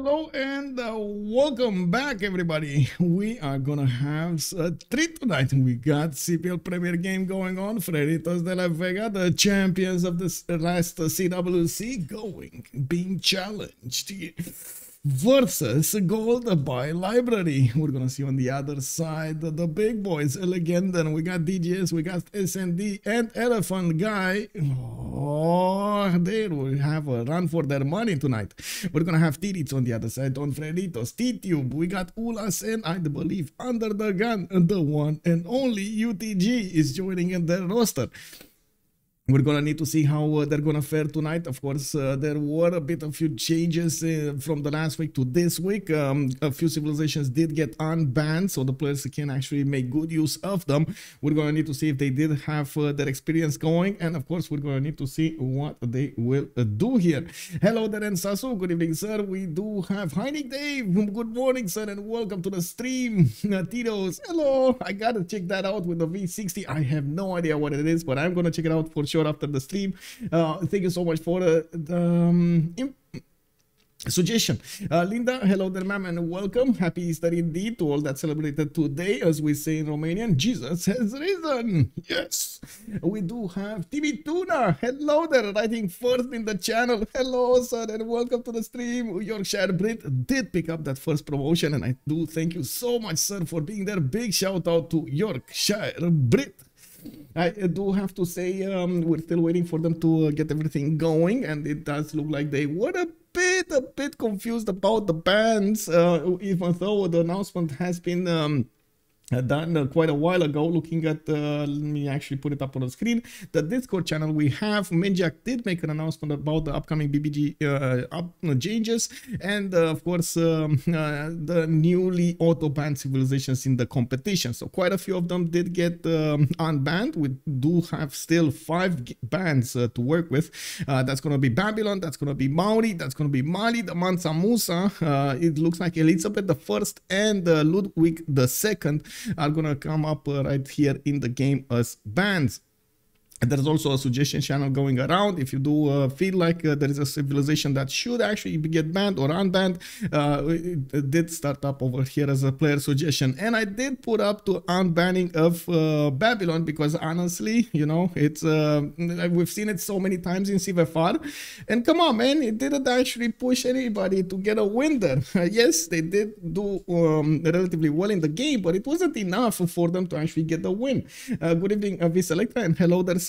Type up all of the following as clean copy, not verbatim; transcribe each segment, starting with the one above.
Hello and welcome back, everybody. We are gonna have a treat tonight. We got CPL Premier game going on. Freritos de la Vega, the champions of the last CWC, being challenged versus Gold Buy Library. We're gonna see on the other side the big boys, Legenden. We got DGS, we got sNd and Elaphantguy. Oh, they will have a run for their money tonight. We're gonna have Tidube on the other side on Freritos, Tidube. We got Ulas and I believe UnderTheGun, the one and only UTG is joining in their roster. We're gonna need to see how they're gonna fare tonight. Of course, there were a few changes from the last week to this week. A few civilizations did get unbanned, so the players can actually make good use of them. We're gonna need to see if they did have their experience going, and of course, we're gonna need to see what they will do here. Hello there, and Sasu. Good evening, sir. We do have Heinik Dave. Good morning, sir, and welcome to the stream. Natitos. Hello. I gotta check that out with the V60. I have no idea what it is, but I'm gonna check it out for sure after the stream. Thank you so much for the suggestion. Linda, hello there, ma'am, and welcome. Happy Easter indeed to all that celebrated today. As we say in Romanian, Jesus has risen. Yes, we do have Timmy Tuna. Hello there, writing first in the channel. Hello, sir, and welcome to the stream. Yorkshire Brit did pick up that first promotion, and I do thank you so much, sir, for being there. Big shout out to Yorkshire Brit. I do have to say we're still waiting for them to get everything going, and it does look like they were a bit confused about the bans, even though the announcement has been done quite a while ago. Looking at, let me actually put it up on the screen, the Discord channel we have, Menjak did make an announcement about the upcoming BBG changes, and of course the newly auto-banned civilizations in the competition. So quite a few of them did get unbanned. We do have still 5 bans to work with. That's going to be Babylon, that's going to be Maori, that's going to be Mali, the Mansa Musa, it looks like Elizabeth I and Ludwig II are gonna come up right here in the game as bans. There's also a suggestion channel going around. If you do feel like there is a civilization that should actually get banned or unbanned, it did start up over here as a player suggestion. And I did put up to unbanning of Babylon because honestly, you know, it's we've seen it so many times in CVFR. And come on, man, it didn't actually push anybody to get a win there. Yes, they did do relatively well in the game, but it wasn't enough for them to actually get the win. Good evening, V-Selectra, and hello there, sir.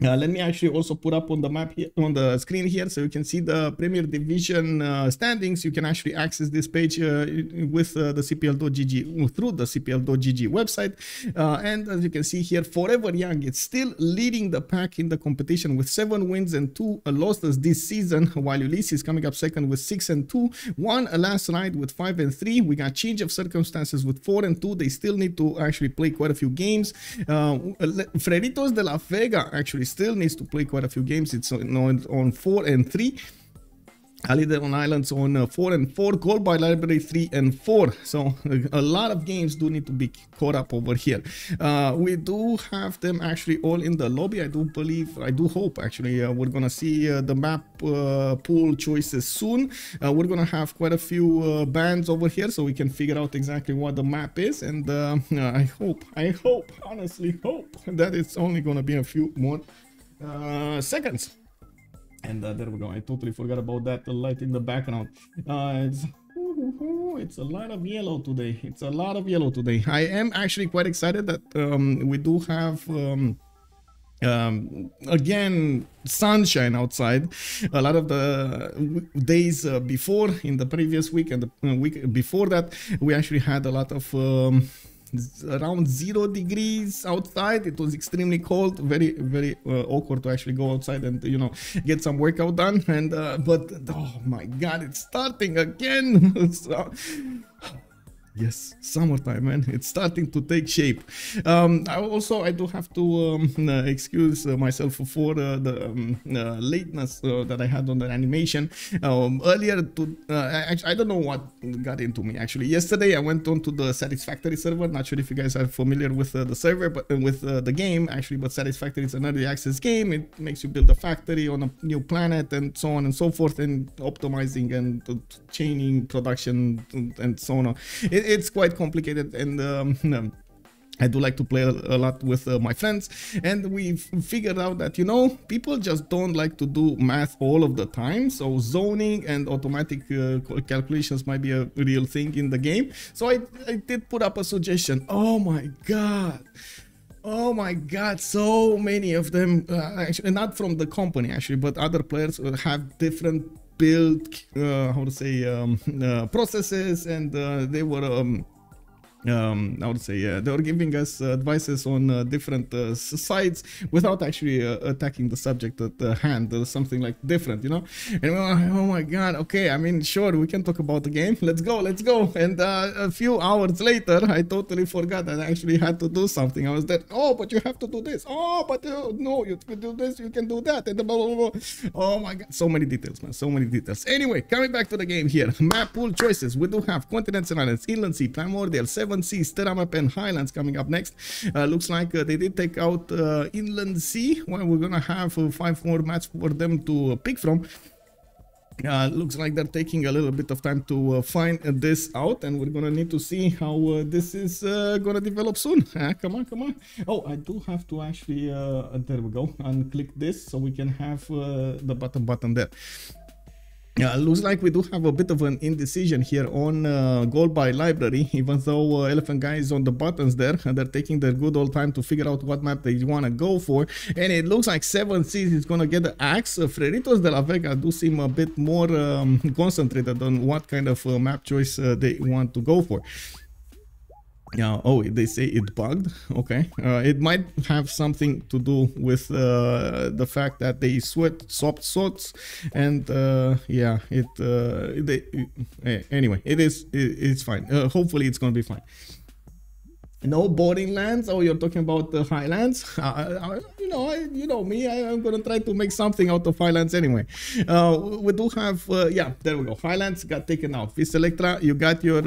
Let me actually also put up on the map here, on the screen here, so you can see the Premier Division standings. You can actually access this page with the CPL.gg, through the CPL.gg website. And as you can see here, Forever Young, it's still leading the pack in the competition with 7 wins and 2 losses this season, while Ulysses coming up second with 6 and 2, one Last Ride with 5 and 3. We got Change of Circumstances with 4 and 2. They still need to actually play quite a few games. Freritos de la Vega actually still needs to play quite a few games. It's on 4 and 3. Alida on Islands on 4 and 4. Gold Buy Library 3 and 4. So a lot of games do need to be caught up over here. We do have them actually all in the lobby. I do believe, I do hope actually we're gonna see the map pool choices soon. We're gonna have quite a few bands over here, so we can figure out exactly what the map is. And I honestly hope that it's only gonna be a few more seconds. And there we go. I totally forgot about that light in the background. It's a lot of yellow today. It's a lot of yellow today. I am actually quite excited that we do have again sunshine outside. A lot of the days before, in the previous week and the week before that, we actually had a lot of around 0 degrees outside. It was extremely cold, very, very awkward to actually go outside and, you know, get some workout done. And but oh my god, it's starting again. Yes, summertime, man. It's starting to take shape. I do have to excuse myself for the lateness that I had on the animation earlier. I don't know what got into me actually. Yesterday I went on to the Satisfactory server. Not sure if you guys are familiar with the server, but with the game actually. But Satisfactory is an early access game. It makes you build a factory on a new planet and so on and so forth, and optimizing and chaining production and so on. It's quite complicated, and I do like to play a lot with my friends, and we figured out that, you know, people just don't like to do math all of the time, so zoning and automatic calculations might be a real thing in the game. So I did put up a suggestion. Oh my god, so many of them, actually not from the company actually, but other players have different build processes, and they were they were giving us advices on different sides without actually attacking the subject at hand or something like different, you know. And we were like, oh my god, okay, I mean, sure, we can talk about the game, let's go. And a few hours later I totally forgot that I actually had to do something. I was there, oh, but you have to do this, oh, but no, you can do this, you can do that, and blah, blah, blah. Oh my god, so many details, man, so many details. Anyway, coming back to the game here, map pool choices. We do have continents and islands, inland sea, primordial, seven seas, Terra Map, and Highlands coming up next. Looks like they did take out Inland Sea. Well, we're gonna have 5 more maps for them to pick from. Looks like they're taking a little bit of time to find this out, and we're gonna need to see how this is gonna develop soon. Come on. Oh, I do have to actually there we go, unclick this so we can have the button there. Looks like we do have a bit of an indecision here on Gold Buy Library, even though Elaphantguy is on the buttons there, and they're taking their good old time to figure out what map they want to go for. And it looks like 7 Seas is going to get the axe. Freritos de la Vega do seem a bit more concentrated on what kind of map choice they want to go for. Oh, they say it bugged. Okay, it might have something to do with the fact that they swapped sorts, and anyway, it's fine. Hopefully it's gonna be fine. No boring lands. Oh, you're talking about the Highlands. You know me. I'm gonna try to make something out of Highlands anyway. We do have, there we go. Highlands got taken out. Vis Electra, you got your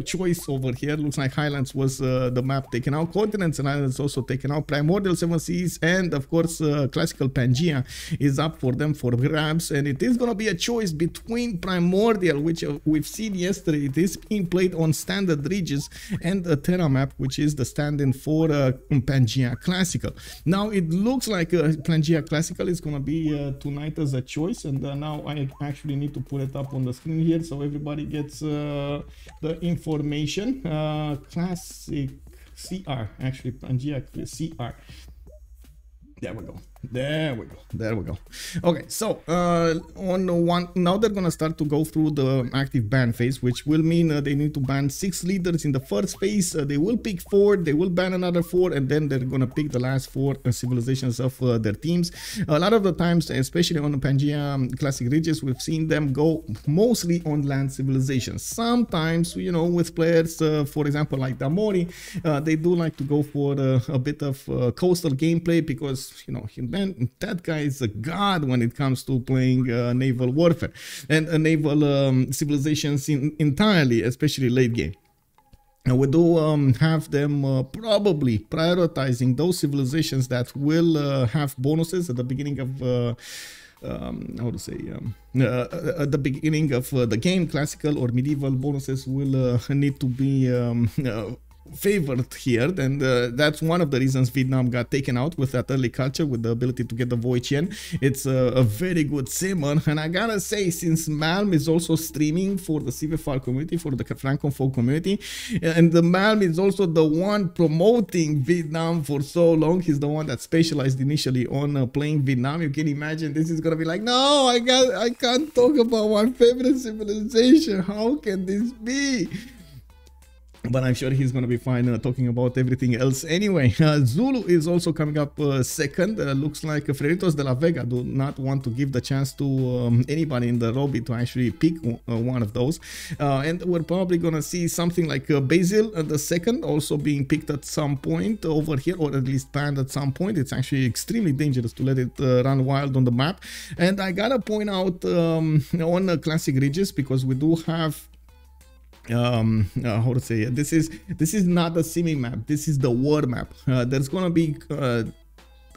choice over here. Looks like Highlands was the map taken out. Continents and Islands also taken out. Primordial, 7 Seas, and of course, classical Pangaea is up for them for grabs. And it is gonna be a choice between Primordial, which we've seen yesterday. It is being played on standard ridges, and a Terra Map, which is the stand-in for Pangaea Classical. Now it looks like Pangaea Classical is gonna be tonight as a choice, and now I actually need to put it up on the screen here so everybody gets the information. Classic CR, actually Pangaea CR. There we go. Okay, so on one, now they're gonna start to go through the active ban phase, which will mean they need to ban 6 leaders in the first phase. They will pick 4, they will ban another 4, and then they're gonna pick the last 4 civilizations of their teams. A lot of the times, especially on the Pangaea Classic ridges, we've seen them go mostly on land civilizations. Sometimes, you know, with players, for example, like Damori, they do like to go for a bit of coastal gameplay, because, you know, that guy is a god when it comes to playing naval warfare and naval civilizations entirely, especially late game. Now we do have them probably prioritizing those civilizations that will have bonuses at the beginning of at the beginning of the game. Classical or medieval bonuses will need to be favored here, and that's one of the reasons Vietnam got taken out with that early culture, with the ability to get the voyage in. It's a very good simmer, and I gotta say, since Malm is also streaming for the CVFR community, for the Francophone community, and the Malm is also the one promoting Vietnam for so long, he's the one that specialized initially on playing Vietnam. You can imagine this is gonna be like, no, I can't talk about my favorite civilization, how can this be? But I'm sure he's going to be fine talking about everything else. Anyway, Zulu is also coming up second. Looks like Freritos de la Vega do not want to give the chance to anybody in the lobby to actually pick one of those. And we're probably going to see something like Basil the second also being picked at some point over here, or at least banned at some point. It's actually extremely dangerous to let it run wild on the map. And I got to point out on classic ridges, because we do have... how to say it? This is not a simi map. This is the war map. There's gonna be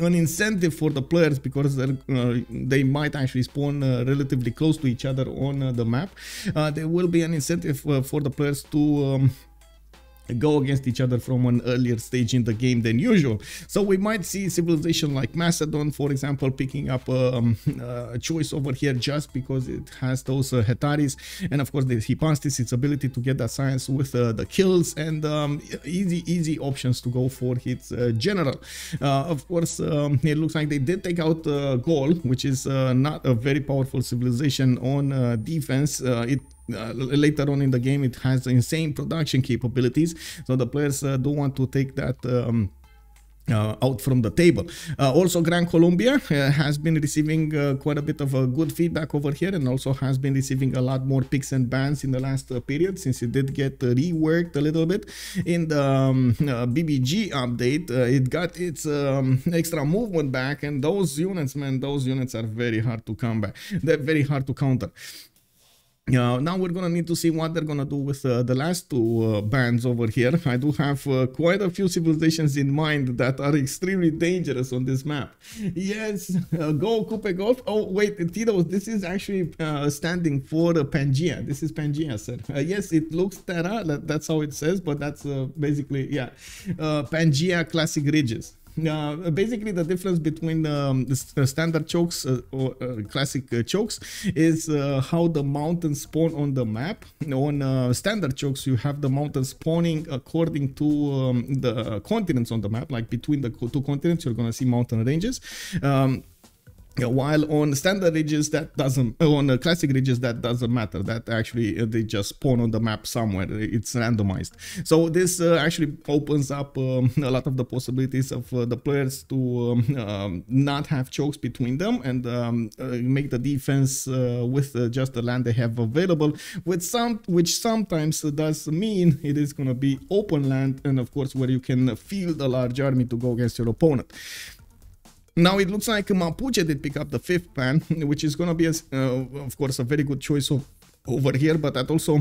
an incentive for the players, because they might actually spawn relatively close to each other on the map. There will be an incentive for the players to go against each other from an earlier stage in the game than usual. So we might see civilization like Macedon, for example, picking up a choice over here just because it has those Hetaris, and of course the Hypanstis, its ability to get that science with the kills, and easy options to go for its general. Of course, it looks like they did take out Gaul, which is not a very powerful civilization on defense. Later on in the game, it has insane production capabilities, so the players do want to take that out from the table. Also, Gran Colombia has been receiving quite a bit of good feedback over here, and also has been receiving a lot more picks and bans in the last period, since it did get reworked a little bit in the BBG update. It got its extra movement back, and those units, man, those units are very hard to come back. They're very hard to counter. Now we're gonna need to see what they're gonna do with the last two bands over here. I do have quite a few civilizations in mind that are extremely dangerous on this map. Yes, go Coupe Golf. Oh wait, Tito, this is actually standing for Pangaea. This is Pangaea, sir. Yes, it looks Terra, that's how it says, but that's basically, yeah, Pangaea classic ridges. Basically, the difference between the standard chokes or classic chokes is how the mountains spawn on the map. On standard chokes, you have the mountains spawning according to the continents on the map, like between the two continents, you're going to see mountain ranges. While on standard ridges, that doesn't, on classic ridges, that doesn't matter. That actually, they just spawn on the map somewhere. It's randomized. So this actually opens up a lot of the possibilities of the players to not have chokes between them, and make the defense with just the land they have available, with some, which sometimes does mean it is going to be open land, and of course where you can field a large army to go against your opponent. Now it looks like Mapuche did pick up the fifth ban, which is going to be, of course, a very good choice over here, but that also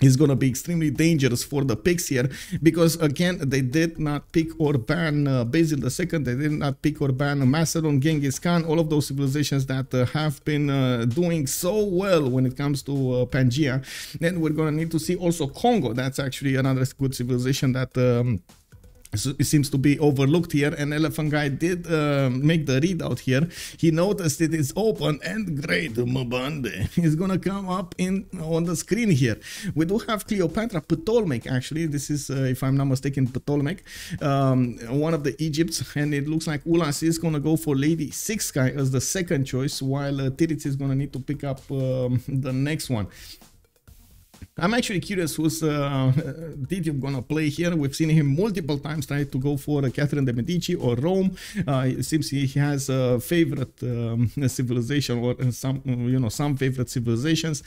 is going to be extremely dangerous for the picks here, because again, they did not pick or ban Basil II, they did not pick or ban Macedon, Genghis Khan, all of those civilizations that have been doing so well when it comes to Pangaea. Then we're going to need to see also Congo. That's actually another good civilization that... it seems to be overlooked here, and Elaphantguy did make the readout here. He noticed it is open, and great, Mbande is gonna come up in on the screen here. We do have Cleopatra Ptolemy, actually. This is, if I'm not mistaken, Ptolemy, one of the Egypts, and it looks like Ulas is gonna go for Lady Six Sky as the second choice, while Tiritz is gonna need to pick up the next one. I'm actually curious who's DT gonna play here. We've seen him multiple times try to go for Catherine de Medici or Rome. It seems he has a favorite civilization, or some, you know, some favorite civilizations.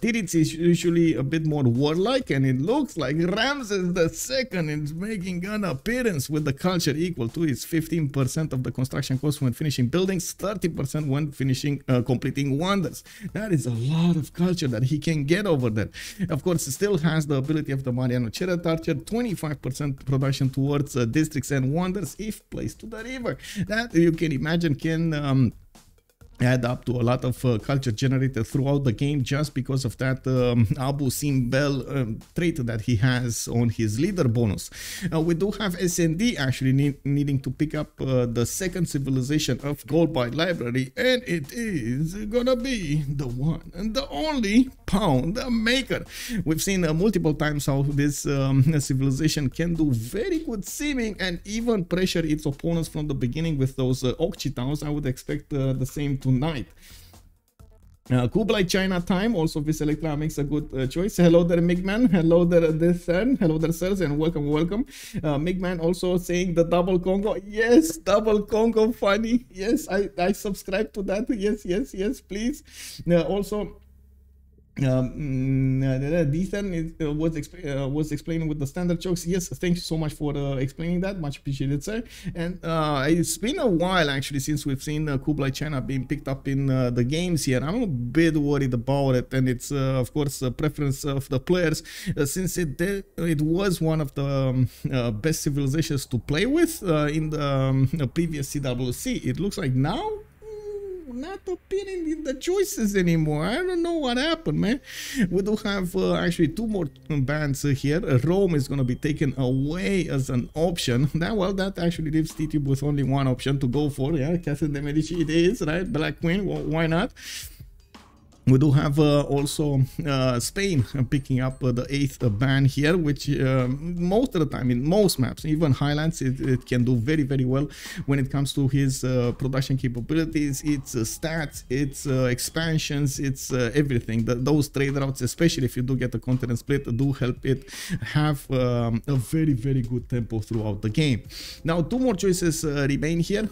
Tiritz is usually a bit more warlike, and it looks like Ramses II is making an appearance with the culture equal to its 15% of the construction cost when finishing buildings, 30% when finishing completing wonders. That is a lot of culture that he can get over there. Of course, still has the ability of the Mariano Chariot Archer, 25% production towards districts and wonders if placed to the river. That, you can imagine, can add up to a lot of culture generated throughout the game, just because of that Abu Simbel trait that he has on his leader bonus. We do have sNd actually needing to pick up the second civilization of Gold Buy Library, and it is gonna be the one and the only Pound Maker. We've seen multiple times how this civilization can do very good seeming and even pressure its opponents from the beginning with those Okihtcitaws. I would expect the same to tonight. Kublai China time, also this Electra makes a good choice. Hello there, Migman. Hello there, hello there, sirs, and welcome, welcome. Migman also saying the double Congo. Yes, double Congo, funny. Yes, I subscribe to that. Yes, yes, yes, please. Also, Ethan was explaining with the standard chokes. Yes, thank you so much for explaining that, much appreciated, sir. And it's been a while actually since we've seen Kublai China being picked up in the games here. I'm a bit worried about it, and it's of course a preference of the players, since it was one of the best civilizations to play with in the previous CWC. It looks like now not appearing in the choices anymore. I don't know what happened, man. We do have actually two more bands here. Rome is going to be taken away as an option. That, well, that actually leaves Tidube with only one option to go for. Yeah, Catherine de Medici it is, right? Black Queen, well, why not? We do have also Spain picking up the 8th ban here, which most of the time in most maps, even Highlands, it can do very, very well when it comes to his production capabilities, its stats, its expansions, its everything. Those trade routes, especially if you do get a continent split, do help it have a very, very good tempo throughout the game. Now, two more choices remain here.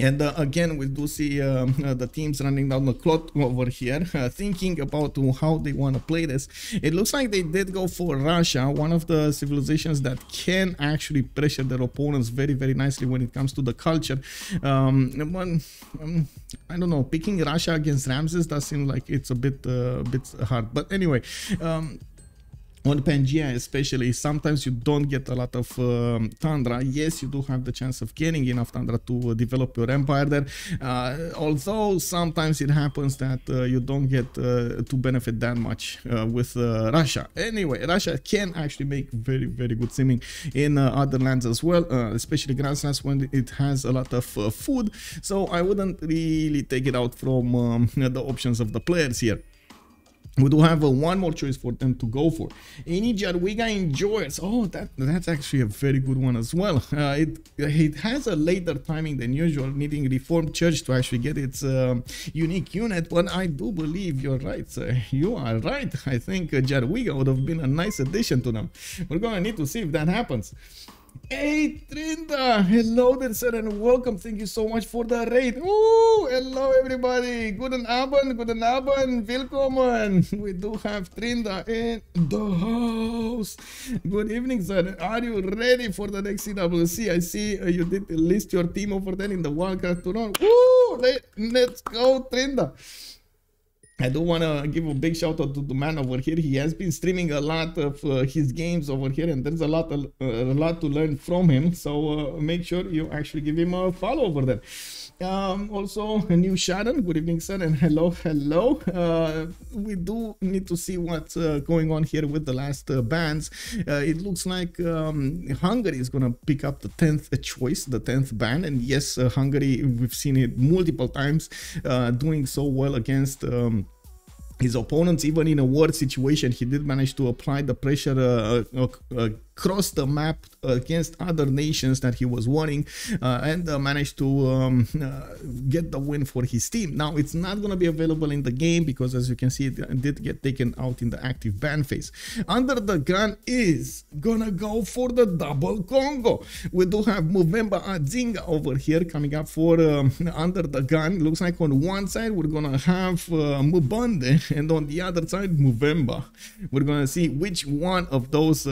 And again, we do see the teams running down the clock over here, thinking about how they want to play this. It looks like they did go for Russia, one of the civilizations that can actually pressure their opponents very, very nicely when it comes to the culture. I don't know, picking Russia against Ramses does seem like it's a bit hard. But anyway, on Pangaea especially, sometimes you don't get a lot of Tundra. Yes, you do have the chance of getting enough Tundra to develop your empire there. Although sometimes it happens that you don't get to benefit that much with Russia. Anyway, Russia can actually make very, very good simming in other lands as well, especially grasslands when it has a lot of food. So I wouldn't really take it out from the options of the players here. We do have one more choice for them to go for. Any Jadwiga enjoys. Oh, that's actually a very good one as well. It has a later timing than usual, needing Reformed Church to actually get its unique unit. But I do believe you're right, sir. You are right. I think Jadwiga would have been a nice addition to them. We're going to need to see if that happens. Hey Trinda, hello there, sir, and welcome. Thank you so much for the raid. Oh, hello everybody. Guten Abend, willkommen. We do have Trinda in the house. Good evening, sir. Are you ready for the next CWC? I see you did list your team over there in the wildcard tournament. Woo! Let's go, Trinda. I do want to give a big shout out to the man over here. He has been streaming a lot of his games over here, and there's a lot to learn from him. So make sure you actually give him a follow over there. Also, a new Sharon, good evening, sir, and hello, hello. We do need to see what's going on here with the last bans. It looks like Hungary is going to pick up the 10th choice, the 10th ban. And yes, Hungary, we've seen it multiple times doing so well against his opponents. Even in a war situation, he did manage to apply the pressure across the map against other nations that he was warning, and managed to get the win for his team. Now, it's not going to be available in the game because, as you can see, it did get taken out in the active ban phase. UnderTheGun is going to go for the double Congo. We do have Movember Nzinga over here coming up for UnderTheGun. Looks like on one side, we're going to have Mbande, and on the other side, Movember. We're going to see which one of those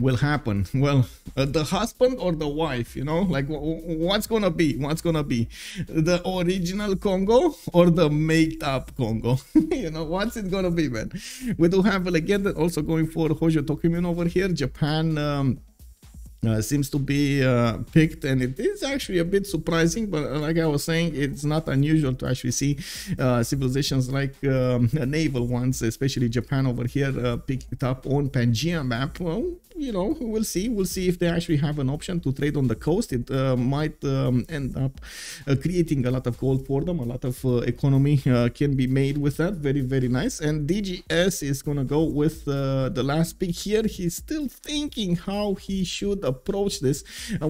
will happen. Well, the husband or the wife, you know, like what's gonna be the original Congo or the made up Congo? You know, what's it gonna be, man? We do have a Legenden also going for Hōjō Tokimune over here. Japan seems to be picked, and it is actually a bit surprising, but like I was saying, it's not unusual to actually see civilizations like naval ones, especially Japan over here, picked up on Pangaea map. Well, you know, we'll see. We'll see if they actually have an option to trade on the coast. It might end up creating a lot of gold for them. A lot of economy can be made with that. Very, very nice. And DGS is going to go with the last pick here. He's still thinking how he should approach this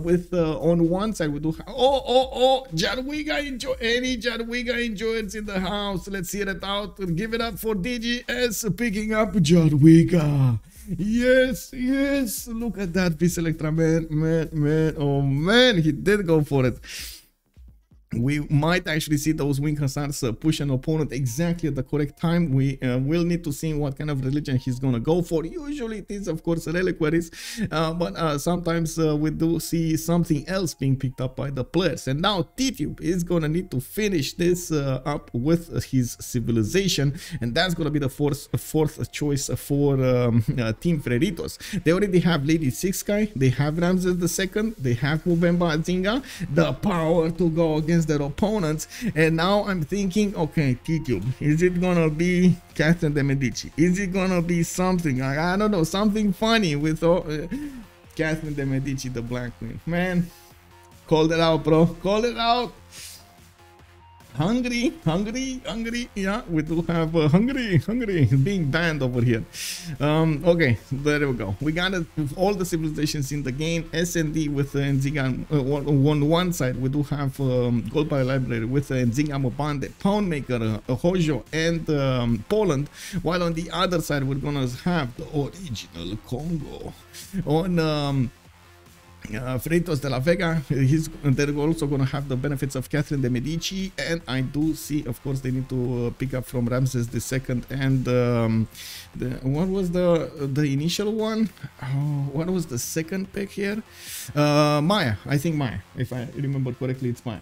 with on one side we do. Oh, Jadwiga enjoy. Any Jadwiga enjoyers in the house? Let's hear it out. Give it up for DGS picking up Jadwiga. Yes, yes. Look at that, Peace Electra, man, man. Oh, man, he did go for it. We might actually see those wing hussars push an opponent exactly at the correct time. We will need to see what kind of religion he's gonna go for. Usually it is, of course, reliquaries, but sometimes we do see something else being picked up by the players. And now Tidube is gonna need to finish this up with his civilization, and that's gonna be the fourth choice for Team Freritos. They already have Lady Six Sky, they have Ramses II, they have Movemba Nzinga, the power to go against their opponents. And now I'm thinking, okay, Tidube, is it gonna be Catherine de Medici? Is it gonna be something, I don't know, something funny with Catherine de Medici, the Black Queen? Man, called it out, bro, called it out. Hungry, yeah, we do have hungry being banned over here. Okay, there we go. We got it with all the civilizations in the game. sNd with Nzinga on one side. We do have Gold Buy Library with Nzinga Mbande, Pound Maker, Hōjō, and Poland. While on the other side, we're gonna have the original Congo on Freritos de la Vega. They're also going to have the benefits of Catherine de Medici, and I do see, of course, they need to pick up from Ramses II and what was the initial one? Oh, what was the second pick here? Maya, I think Maya, if I remember correctly, it's Maya.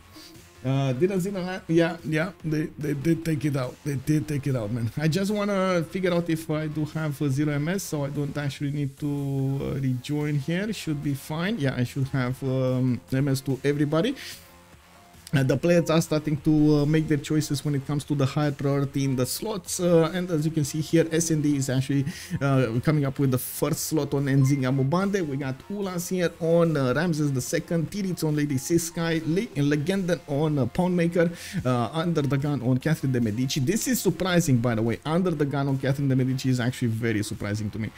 Didn't Z LAN, yeah, they did take it out. They did take it out, man. I just want to figure out if I do have 0 MS, so I don't actually need to rejoin here. Should be fine. Yeah, I should have MS to everybody. The players are starting to make their choices when it comes to the higher priority in the slots, and as you can see here, sNd is actually coming up with the first slot on Nzinga Mbande. We got Ulas here on Ramses II, Tirits on Lady Six Sky, Legenden on Pound Maker, UnderTheGun on Catherine de Medici. This is surprising, by the way. UnderTheGun on Catherine de Medici is actually very surprising to me.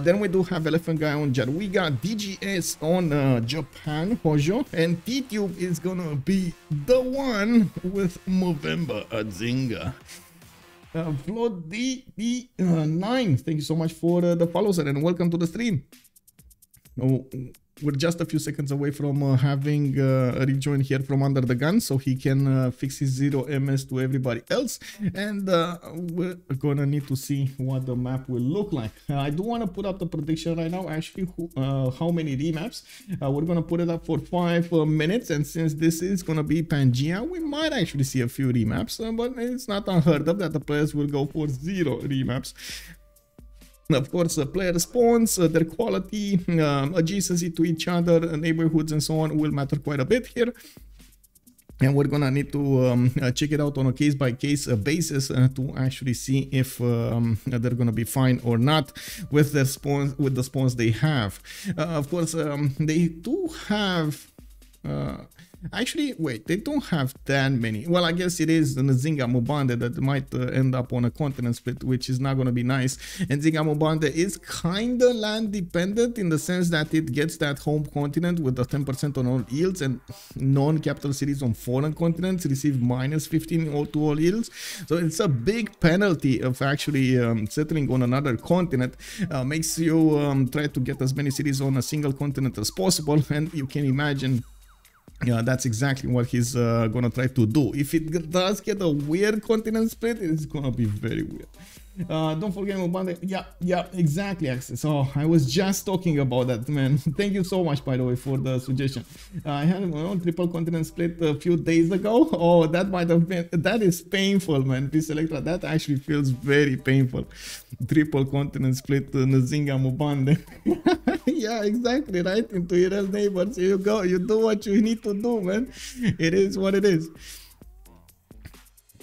Then we do have Elaphantguy on Jadwiga, DGS on Japan, Hōjō, and Tidube is gonna be the one with Movemba Nzinga. Flood D9, thank you so much for the follow, sir, and welcome to the stream. Oh, we're just a few seconds away from having a rejoin here from UnderTheGun, so he can fix his 0 MS to everybody else. And we're gonna need to see what the map will look like. I do want to put up the prediction right now, actually, how many remaps. We're gonna put it up for 5 minutes, and since this is gonna be Pangaea, we might actually see a few remaps, but it's not unheard of that the players will go for 0 remaps. Of course, player spawns, their quality, adjacency to each other, neighborhoods, and so on will matter quite a bit here. And we're gonna need to check it out on a case-by-case basis to actually see if they're gonna be fine or not with their spawns, with the spawns they have. Of course, they do have... actually, wait, they don't have that many. Well, I guess it is the Nzinga Mbande that might end up on a continent split, which is not going to be nice. And Nzinga Mbande is kind of land dependent in the sense that it gets that home continent with the 10% on all yields, and non-capital cities on foreign continents receive minus 15 to all yields. So it's a big penalty of actually settling on another continent. Makes you try to get as many cities on a single continent as possible, and you can imagine... yeah, that's exactly what he's gonna try to do. If it does get a weird continent split, it's gonna be very weird. Don't forget Mbande. Yeah, exactly, Access. So I was just talking about that, man. Thank you so much, by the way, for the suggestion. I had my own triple continent split a few days ago. Oh, that might have been, that is painful, man. Peace Electra, that actually feels very painful. Triple continent split, Nzinga Mbande. Yeah, exactly, right into your neighbors. Here you go, you do what you need to do, man. It is what it is.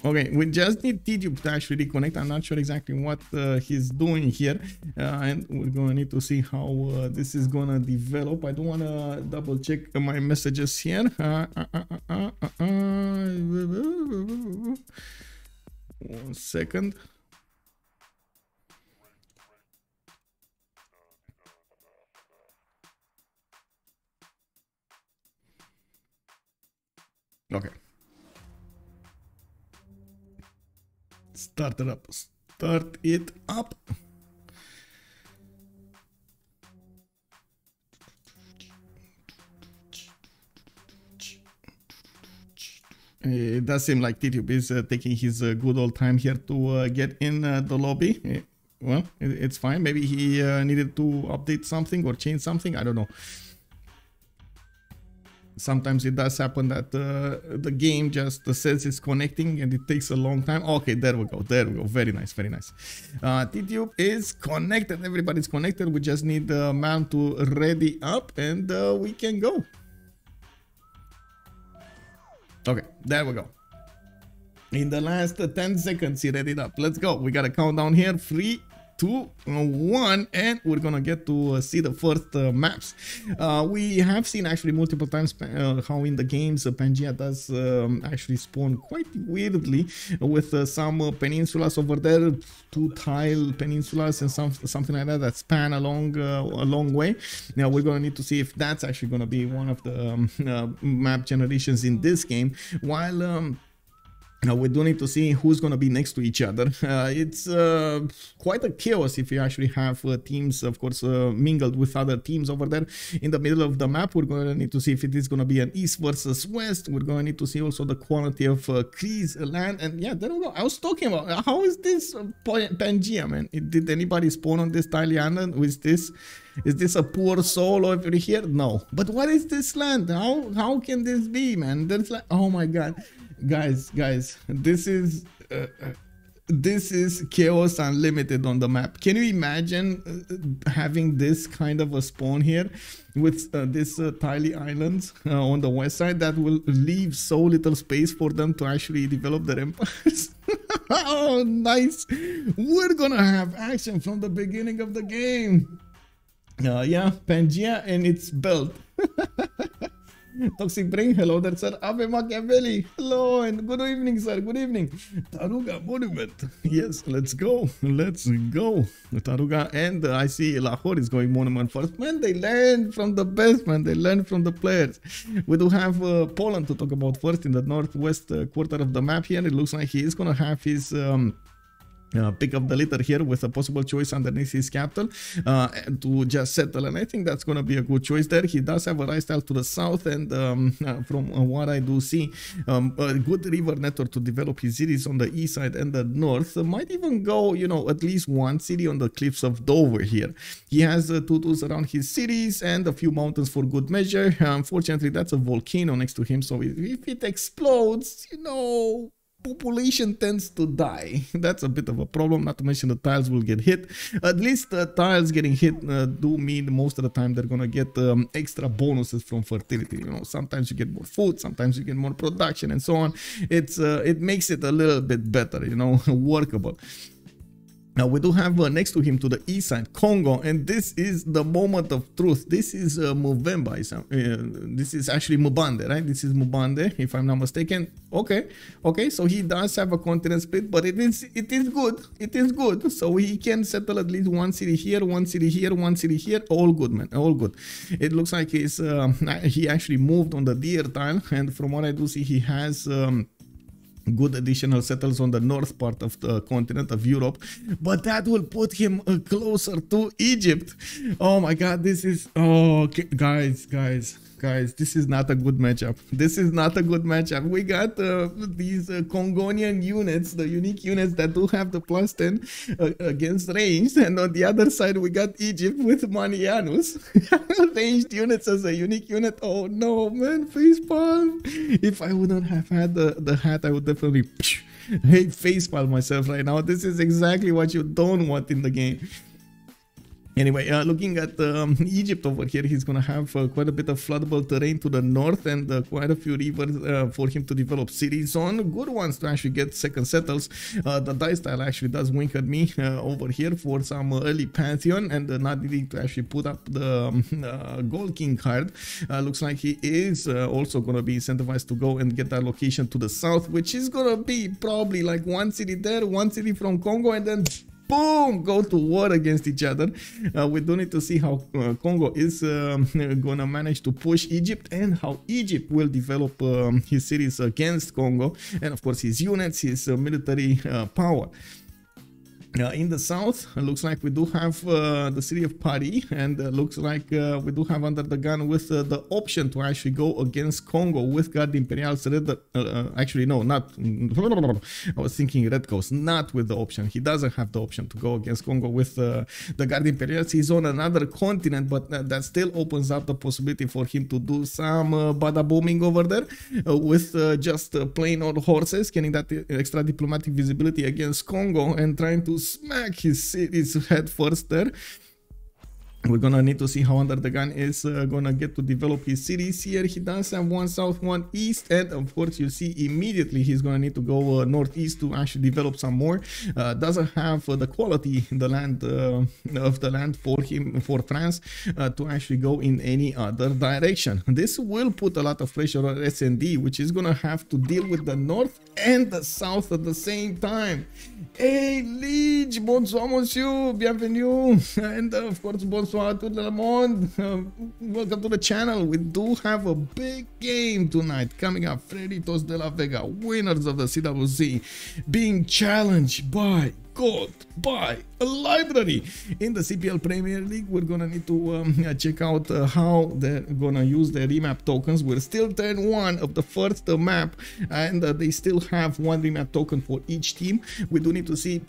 Okay, we just need Tidube to actually connect. I'm not sure exactly what he's doing here, and we're gonna need to see how this is gonna develop. I don't want to double check my messages here. One second. Okay. Start it up. Start it up. It does seem like Tidube is taking his good old time here to get in the lobby. Well, it's fine. Maybe he needed to update something or change something. I don't know. Sometimes it does happen that the game just says it's connecting and it takes a long time. Okay, there we go. There we go. Very nice. Very nice. Tidube is connected. Everybody's connected. We just need the man to ready up and we can go. Okay, there we go. In the last 10 seconds, he readied up. Let's go. We got a countdown here. 3, 2, 1, and we're gonna get to see the first maps. We have seen actually multiple times how in the games Pangaea does actually spawn quite weirdly with some peninsulas over there, 2 tile peninsulas and something like that span along a long way. Now we're gonna need to see if that's actually gonna be one of the map generations in this game, while now we do need to see who's going to be next to each other. It's quite a chaos if you actually have teams, of course, mingled with other teams over there. In the middle of the map, we're going to need to see if it is going to be an East versus West. We're going to need to see also the quality of Cree's land. And yeah, there we go. I was talking about, how is this Pangaea, man? Did anybody spawn on this tiny island with this? Is this a poor soul over here? No. But what is this land? How can this be, man? That's like, oh my God. Guys, this is chaos unlimited on the map. Can you imagine having this kind of a spawn here with this tiny islands on the west side that will leave so little space for them to actually develop their empires? Oh, nice. We're gonna have action from the beginning of the game. Yeah, Pangaea and its belt. Toxic Brain, hello there, sir. Ave Machiavelli, hello and good evening, sir. Good evening. Taruga Monument, yes, let's go. Let's go. Taruga, and I see Lahore is going Monument first. Man, they learn from the best, man. They learn from the players. We do have Poland to talk about first in the northwest quarter of the map here. It looks like he is going to have his... pick up the litter here with a possible choice underneath his capital to just settle, and I think that's going to be a good choice there. He does have a lifestyle to the south, and from what I do see, a good river network to develop his cities on the east side and the north. Might even go, you know, at least one city on the cliffs of Dover here. He has 2 tools around his cities and a few mountains for good measure. Unfortunately, that's a volcano next to him, so if it explodes, you know... population tends to die. That's a bit of a problem, not to mention the tiles will get hit. At least the tiles getting hit do mean most of the time they're gonna get extra bonuses from fertility. You know, sometimes you get more food, sometimes you get more production and so on. It's it makes it a little bit better, you know, workable. Now we do have next to him to the east side Congo, and this is the moment of truth. This is Movemba. This is actually Mbande, right? This is Mbande, if I'm not mistaken. Okay. So he does have a continent split, but it is good. It is good. So he can settle at least one city here, one city here, one city here. All good, man. All good. It looks like he actually moved on the deer tile, and from what I do see, he has. Good additional settles on the north part of the continent of Europe, but that will put him closer to Egypt. Oh my God, this is... Oh, okay. Guys, this is not a good matchup. This is not a good matchup. We got these Congonian units, the unique units that do have the +10 against ranged, and on the other side we got Egypt with Manianus. Ranged units as a unique unit. Oh no, man, face palm. If I wouldn't have had the hat, I would definitely face palm myself right now. This is exactly what you don't want in the game. Anyway, looking at Egypt over here, he's going to have quite a bit of floodable terrain to the north and quite a few rivers for him to develop cities on. Good ones to actually get second settles. The dice style actually does wink at me over here for some early Pantheon and not needing to actually put up the Gold King card. Looks like he is also going to be incentivized to go and get that location to the south, which is going to be probably like one city there, one city from Congo, and then boom, go to war against each other. We do need to see how Congo is gonna manage to push Egypt and how Egypt will develop his cities against Congo and of course his units, his military power. In the south, looks like we do have the city of Paris, and looks like we do have UnderTheGun with the option to actually go against Congo with Garde Imperiale. Actually, no, not. I was thinking Red Coast, not with the option. He doesn't have the option to go against Congo with the Garde Imperiale. He's on another continent, but that still opens up the possibility for him to do some bada booming over there with just plain old horses, getting that extra diplomatic visibility against Congo and trying to smack his cities head first there. We're gonna need to see how UnderTheGun is gonna get to develop his cities here. He does have one south, one east, and of course you see immediately he's gonna need to go northeast to actually develop some more. Doesn't have the quality in the land of the land for him, for France, to actually go in any other direction. This will put a lot of pressure on sNd, which is gonna have to deal with the north and the south at the same time. Hey, Lige, bonsoir, monsieur, bienvenue, and of course, bonsoir to the monde. Welcome to the channel. We do have a big game tonight coming up. Freritos de la Vega, winners of the CWC, being challenged by Gold Buy Library in the CPL Premier League. We're gonna need to check out how they're gonna use their remap tokens. We're still turn one of the first map, and they still have one remap token for each team. We do need to see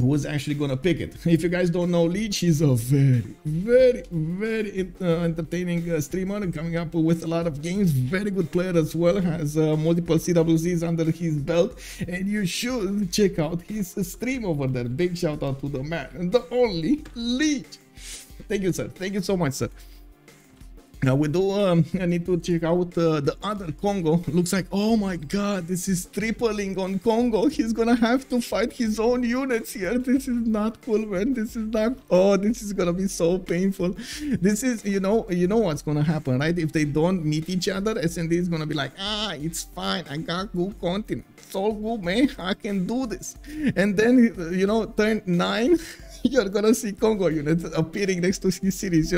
who's actually gonna pick it. If you guys don't know Leech, he's a very, very, very entertaining streamer, coming up with a lot of games. Very good player as well, has multiple CWCs under his belt, and you should check out his stream over there. Big shout out to the man and the only Leech. Thank you, sir. Thank you so much, sir. Now we do need to check out the other Congo. Looks like, oh my god, this is tripling on Congo. He's gonna have to fight his own units here. This is not cool, man. This is not, oh, this is gonna be so painful. This is, you know what's gonna happen, right? If they don't meet each other, sNd is gonna be like, ah, it's fine, I got good content, it's all good, man, I can do this. And then, you know, turn 9, you're gonna see Congo units appearing next to his cities.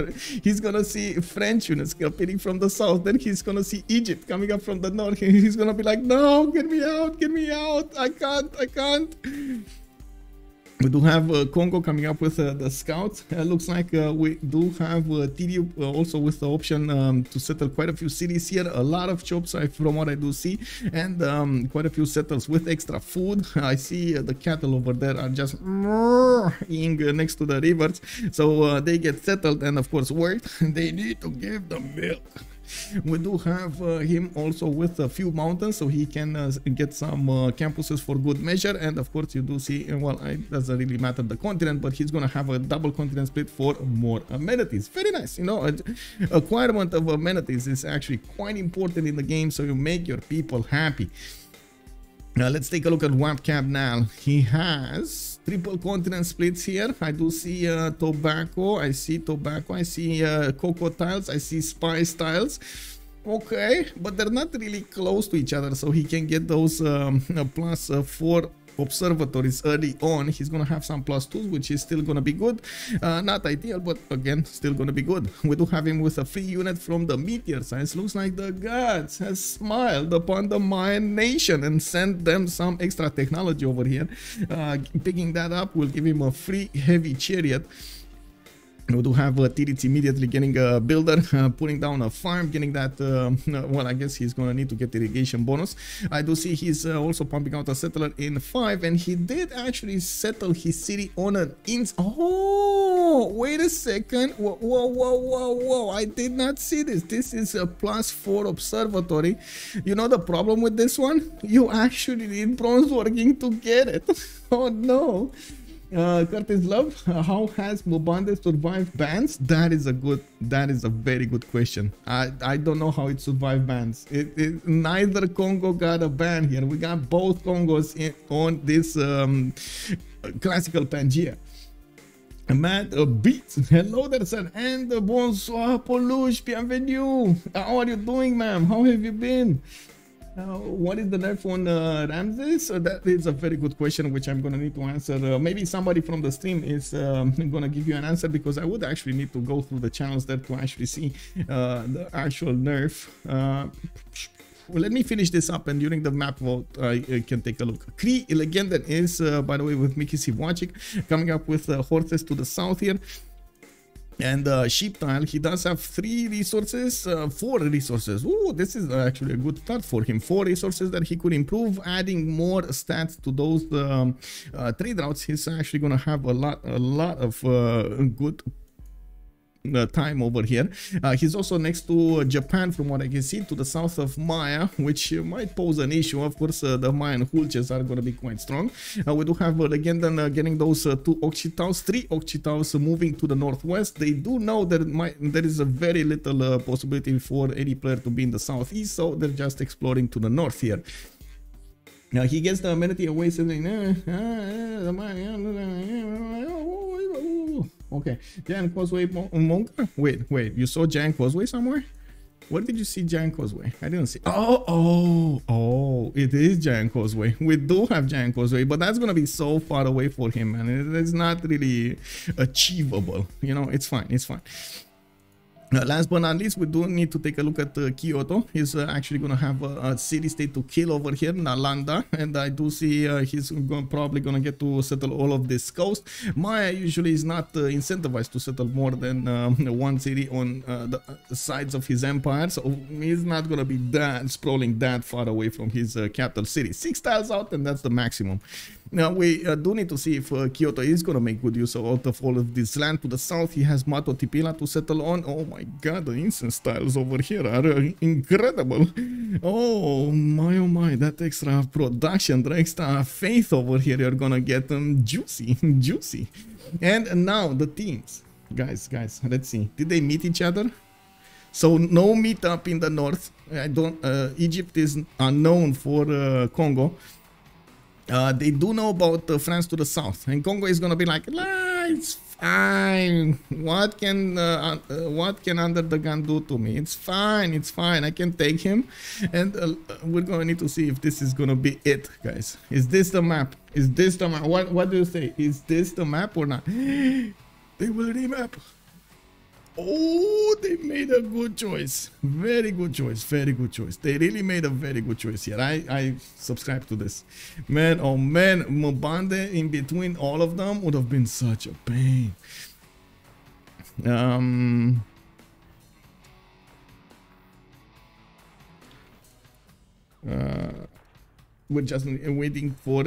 He's gonna see French units appearing from the south. Then he's gonna see Egypt coming up from the north. He's gonna be like, no, get me out, I can't. We do have Congo coming up with the scouts. Looks like we do have Tidube also with the option to settle quite a few cities here. A lot of shops from what I do see, and quite a few settles with extra food. I see the cattle over there are just next to the rivers, so they get settled and of course worked. They need to give them milk. We do have him also with a few mountains, so he can get some campuses for good measure. And of course you do see, well, it doesn't really matter the continent, but he's gonna have a double continent split for more amenities. Very nice. You know, acquirement of amenities is actually quite important in the game, so you make your people happy. Now let's take a look at Wapcap now. He has triple continent splits here. I do see tobacco, I see cocoa tiles, I see spice tiles. Okay, but they're not really close to each other, so he can get those plus 4 observatories early on. He's gonna have some plus 2s, which is still gonna be good. Not ideal, but again, still gonna be good. We do have him with a free unit from the meteor science. Looks like the gods has smiled upon the Mayan nation and sent them some extra technology over here. Picking that up will give him a free heavy chariot. We do have Tirits immediately getting a builder, putting down a farm, getting that, well, I guess he's going to need to get irrigation bonus. I do see he's also pumping out a settler in 5, and he did actually settle his city on an ins. Oh, wait a second. Whoa, whoa, whoa, whoa, whoa. I did not see this. This is a plus 4 observatory. You know the problem with this one? You actually need bronze working to get it. Oh, no. Curtis Love, how has Mbande survived bans? That is a very good question. I don't know how it survived bans. Neither Congo got a ban here. We got both Congos on this classical Pangaea. Matt Beats, hello there sir, and bonsoir Polush, bienvenue. How are you doing, ma'am? How have you been? What is the nerf on Ramses? That is a very good question, which I'm gonna need to answer. Maybe somebody from the stream is gonna give you an answer, because I would actually need to go through the channels there to actually see the actual nerf. Let me finish this up, and during the map vault I can take a look. Cree Legenden is, by the way, with Miki Sivacik, coming up with horses to the south here. And sheep tile, he does have 3 resources, 4 resources. Ooh, this is actually a good start for him. 4 resources that he could improve, adding more stats to those trade routes. He's actually going to have a lot of good time over here. He's also next to Japan, from what I can see, to the south of Maya, which might pose an issue. Of course, the Mayan Hulches are going to be quite strong. We do have Legenden getting those 3 Okihtcitaws moving to the northwest. They do know that there is a very little possibility for any player to be in the southeast, so they're just exploring to the north here. Now he gets the amenity away, saying, okay, Jan Causeway Monka. Wait, you saw Jan Causeway somewhere? Where did you see Jan Causeway? I didn't see. Oh, it is Jan Causeway. We do have Jan Causeway, but that's gonna be so far away for him, man. It's not really achievable. You know, it's fine. Last but not least, we do need to take a look at Kyoto. He's actually going to have a city-state to kill over here, Nalanda. And I do see he's probably going to get to settle all of this coast. Maya usually is not incentivized to settle more than one city on the sides of his empire. So he's not going to be sprawling that far away from his capital city. 6 tiles out, and that's the maximum. Now, we do need to see if Kyoto is going to make good use out of all of this land. To the south, he has Mato Tipila to settle on. Oh my god, the incense tiles over here are incredible. Oh my, that extra production, the extra faith over here, you're going to get juicy. And now the teams. Guys, let's see. Did they meet each other? So no meet up in the north. Egypt is unknown for Congo. They do know about France to the south, and Congo is gonna be like, it's fine. What can UnderTheGun do to me? It's fine. I can take him, and we're gonna need to see if this is gonna be it, guys. Is this the map? What do you say? Is this the map or not? They will remap. Oh, they made a good choice. Very good choice. They really made a very good choice here. I subscribe to this. Man, oh man, Mbande in between all of them would have been such a pain. We're just waiting for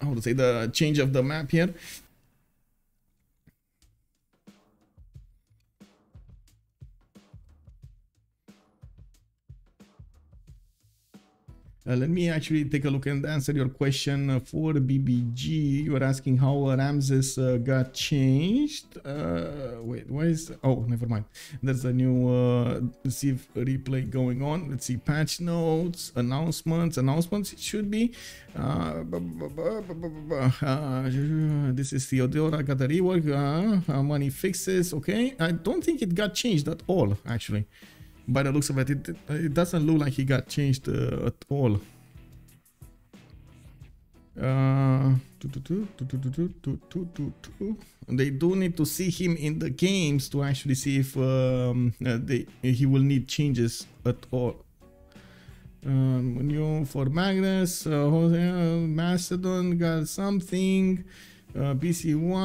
how to say, the change of the map here. Let me actually take a look and answer your question for BBG. You were asking how Ramses got changed. Wait, why is... Oh, never mind. There's a new Civ replay going on. Let's see. Patch notes, announcements. It should be. This is Theodora got a rework. Money fixes. Okay. I don't think it got changed at all, actually. By the looks of it, it doesn't look like he got changed at all. They do need to see him in the games to actually see if he will need changes at all. New for Magnus, Macedon got something. BCY,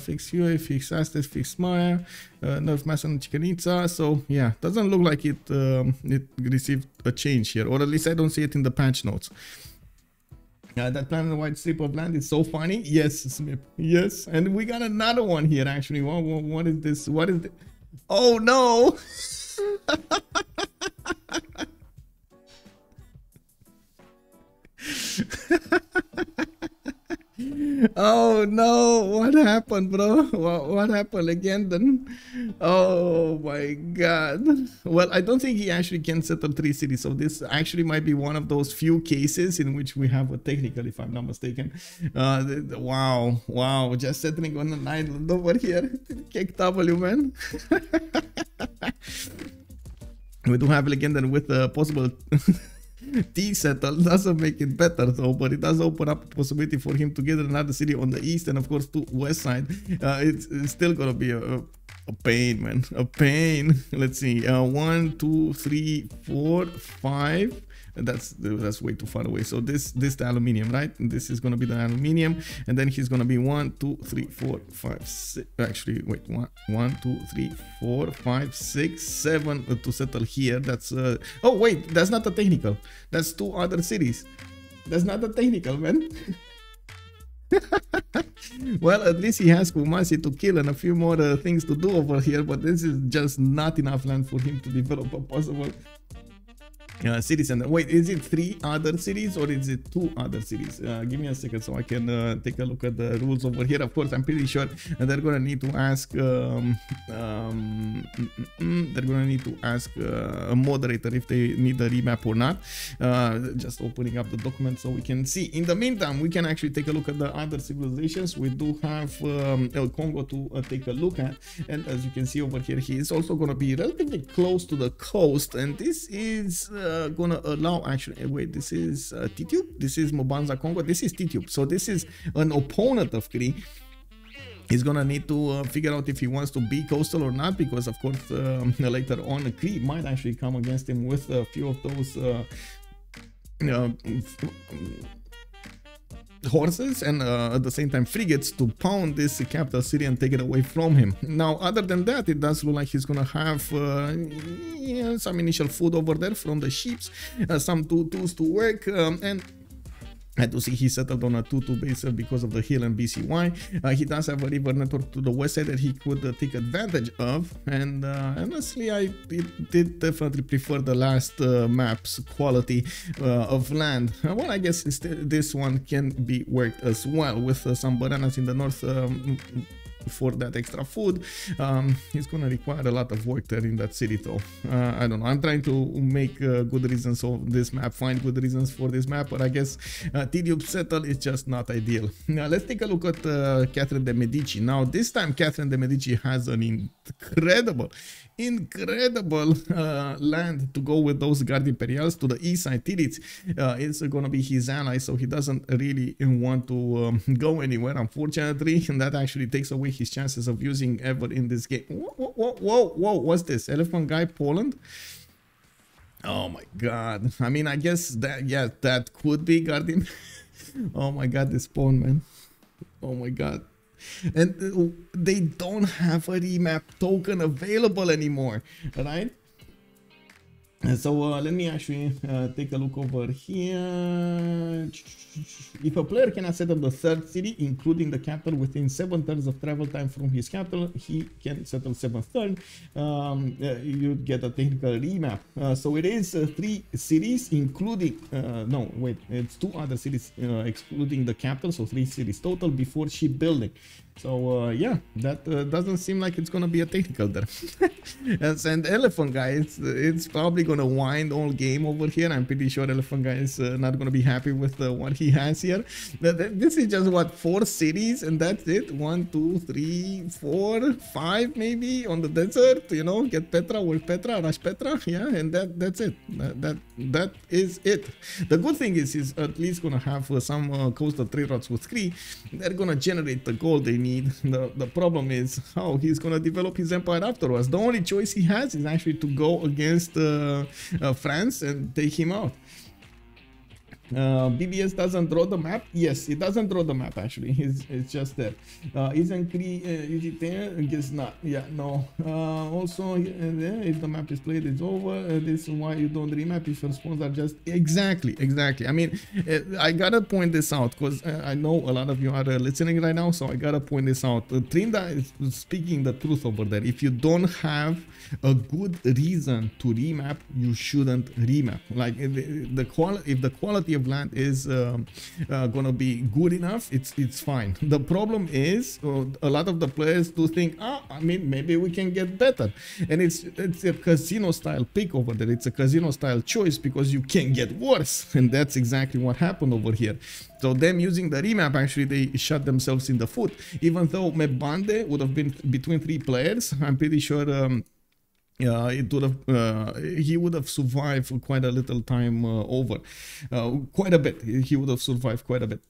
fix UA, fix Astes, fix Maya, Nerf Macedon Chicanica. So yeah, doesn't look like it received a change here, or at least I don't see it in the patch notes. That planet-wide strip of land is so funny. Yes, Smip. Yes, and we got another one here actually. What is this? What is this? Oh no! Oh no, what happened, bro? What happened again then? Oh my god. Well, I don't think he actually can settle 3 cities, so this actually might be one of those few cases in which we have a technical, if I'm not mistaken. Wow, just settling on an island over here. KW, man. We do have Legenden with a possible T settle. Doesn't make it better though, but it does open up a possibility for him to get another city on the east and of course to west side. It's still gonna be a pain, man, a pain. Let's see, 1, 2, 3, 4, 5. That's way too far away. So this the aluminium, right? This is gonna be the aluminium, and then he's gonna be 1, 2, 3, 4, 5, 6. Actually, wait, 1, 2, 3, 4, 5, 6, 7 to settle here. That's oh wait, that's not a technical. That's 2 other cities. That's not a technical, man. Well, at least he has Kumasi to kill and a few more things to do over here. But this is just not enough land for him to develop a possible. Cities. And wait, is it 3 other cities or is it 2 other cities? Give me a second so I can take a look at the rules over here. Of course, I'm pretty sure they're gonna need to ask a moderator if they need a remap or not. Just opening up the document so we can see. In the meantime, we can actually take a look at the other civilizations. We do have El Congo to take a look at, and as you can see over here, he is also gonna be relatively close to the coast, and this is gonna allow actually. Wait, this is Tidube. This is Mobanza Congo. This is Tidube. So this is an opponent of Cree. He's gonna need to figure out if he wants to be coastal or not, because of course later on Cree might actually come against him with a few of those horses and at the same time frigates to pound this capital city and take it away from him. Now, other than that, it does look like he's gonna have some initial food over there from the ships, some tools to work, and I do see he settled on a 2-2 base because of the hill and BCY. He does have a river network to the west side that he could take advantage of. And honestly, I did definitely prefer the last map's quality of land. Well, I guess this one can be worked as well with some bananas in the north for that extra food. It's gonna require a lot of work there in that city though. I don't know, I'm trying to make good reasons for this map, find good reasons for this map, but I guess Tidube settle is just not ideal. Now let's take a look at Catherine de Medici. Now this time Catherine de Medici has an incredible land to go with those Guard Imperials to the east side. Tiritz is gonna be his ally, so he doesn't really want to go anywhere, unfortunately, and that actually takes away his chances of using ever in this game. Whoa, what's this? Elaphantguy, Poland? Oh my god. I mean, I guess that, yeah, that could be Guardian. Oh my god, this pawn, man. Oh my god. And they don't have a remap token available anymore, right? So let me actually take a look over here. If a player cannot set up the 3rd city, including the capital, within 7 turns of travel time from his capital, he can settle 7th turn. You get a technical remap. So it is 3 cities, including no, wait, it's 2 other cities, excluding the capital, so 3 cities total before shipbuilding. So yeah, that doesn't seem like it's gonna be a technical there. And Elaphantguy, it's probably gonna wind all game over here. I'm pretty sure Elaphantguy is not gonna be happy with what he has here. This is just what, 4 cities, and that's it. 1, 2, 3, 4, 5 maybe on the desert. You know, get Petra, work Petra, rush Petra. Yeah, and that's it. That is it. The good thing is at least gonna have some coastal trade routes with Cree. They're gonna generate the gold they need. The problem is how he's gonna develop his empire afterwards. The only choice he has is actually to go against France and take him out. BBS doesn't draw the map. Yes, it doesn't draw the map actually. It's just there. Isn't Cree? Is it there? I guess not. Yeah, no. Also, if the map is played, it's over. This is why you don't remap if your spawns are just exactly. I mean, I gotta point this out because I know a lot of you are listening right now, so I gotta point this out. Trinda is speaking the truth over there. If you don't have a good reason to remap, you shouldn't remap. Like if the quality of land is gonna be good enough, it's fine. The problem is a lot of the players do think, I mean, maybe we can get better, and it's a casino style pick over there. It's a casino style choice because you can get worse, and that's exactly what happened over here. So them using the remap, actually they shot themselves in the foot. Even though Mbande would have been between three players, I'm pretty sure he would have survived quite a little time over. Quite a bit. He would have survived quite a bit.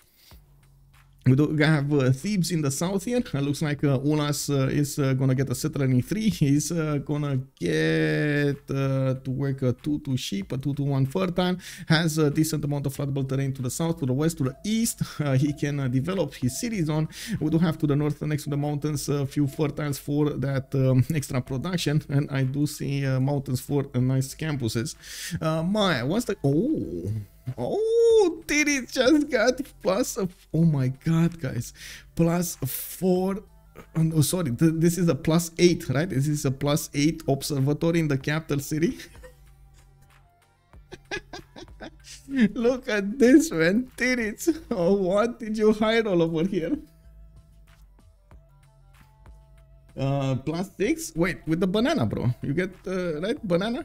We do have Thebes in the south here. It looks like Ulas is gonna get a settler in 3. He's gonna get to work a 2-2 sheep, a 2-1 fertile. Has a decent amount of floodable terrain to the south, to the west, to the east. He can develop his cities on. We do have to the north, next to the mountains, a few fertiles for that extra production. And I do see mountains for nice campuses. Maya, what's the... Oh, did it just got plus of, oh my god, guys, plus 4. Oh, sorry, this is a plus 8, right? This is a plus 8 observatory in the capital city. Look at this, man. Did it? Oh, what did you hide all over here? Plus 6. Wait, with the banana, bro. You get right banana.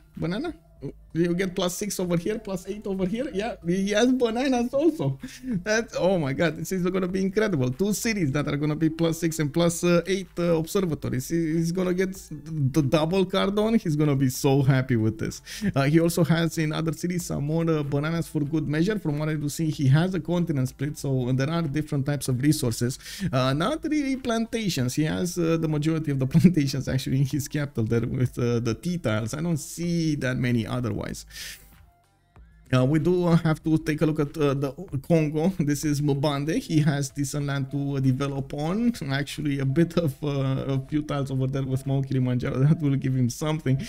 You get plus 6 over here, plus 8 over here. Yeah, he has bananas also. That's, oh my god, this is gonna be incredible. Two cities that are gonna be plus 6 and plus 8 observatories. He's gonna get the double card on. He's gonna be so happy with this. He also has in other cities some more bananas for good measure. From what I do see, he has a continent split, so there are different types of resources. Not really plantations. He has the majority of the plantations actually in his capital there with the tea tiles. I don't see that many otherwise. We do have to take a look at the Congo. This is Mbande. He has decent land to develop on. Actually, a bit of a few tiles over there with Mount Kilimanjaro. That will give him something.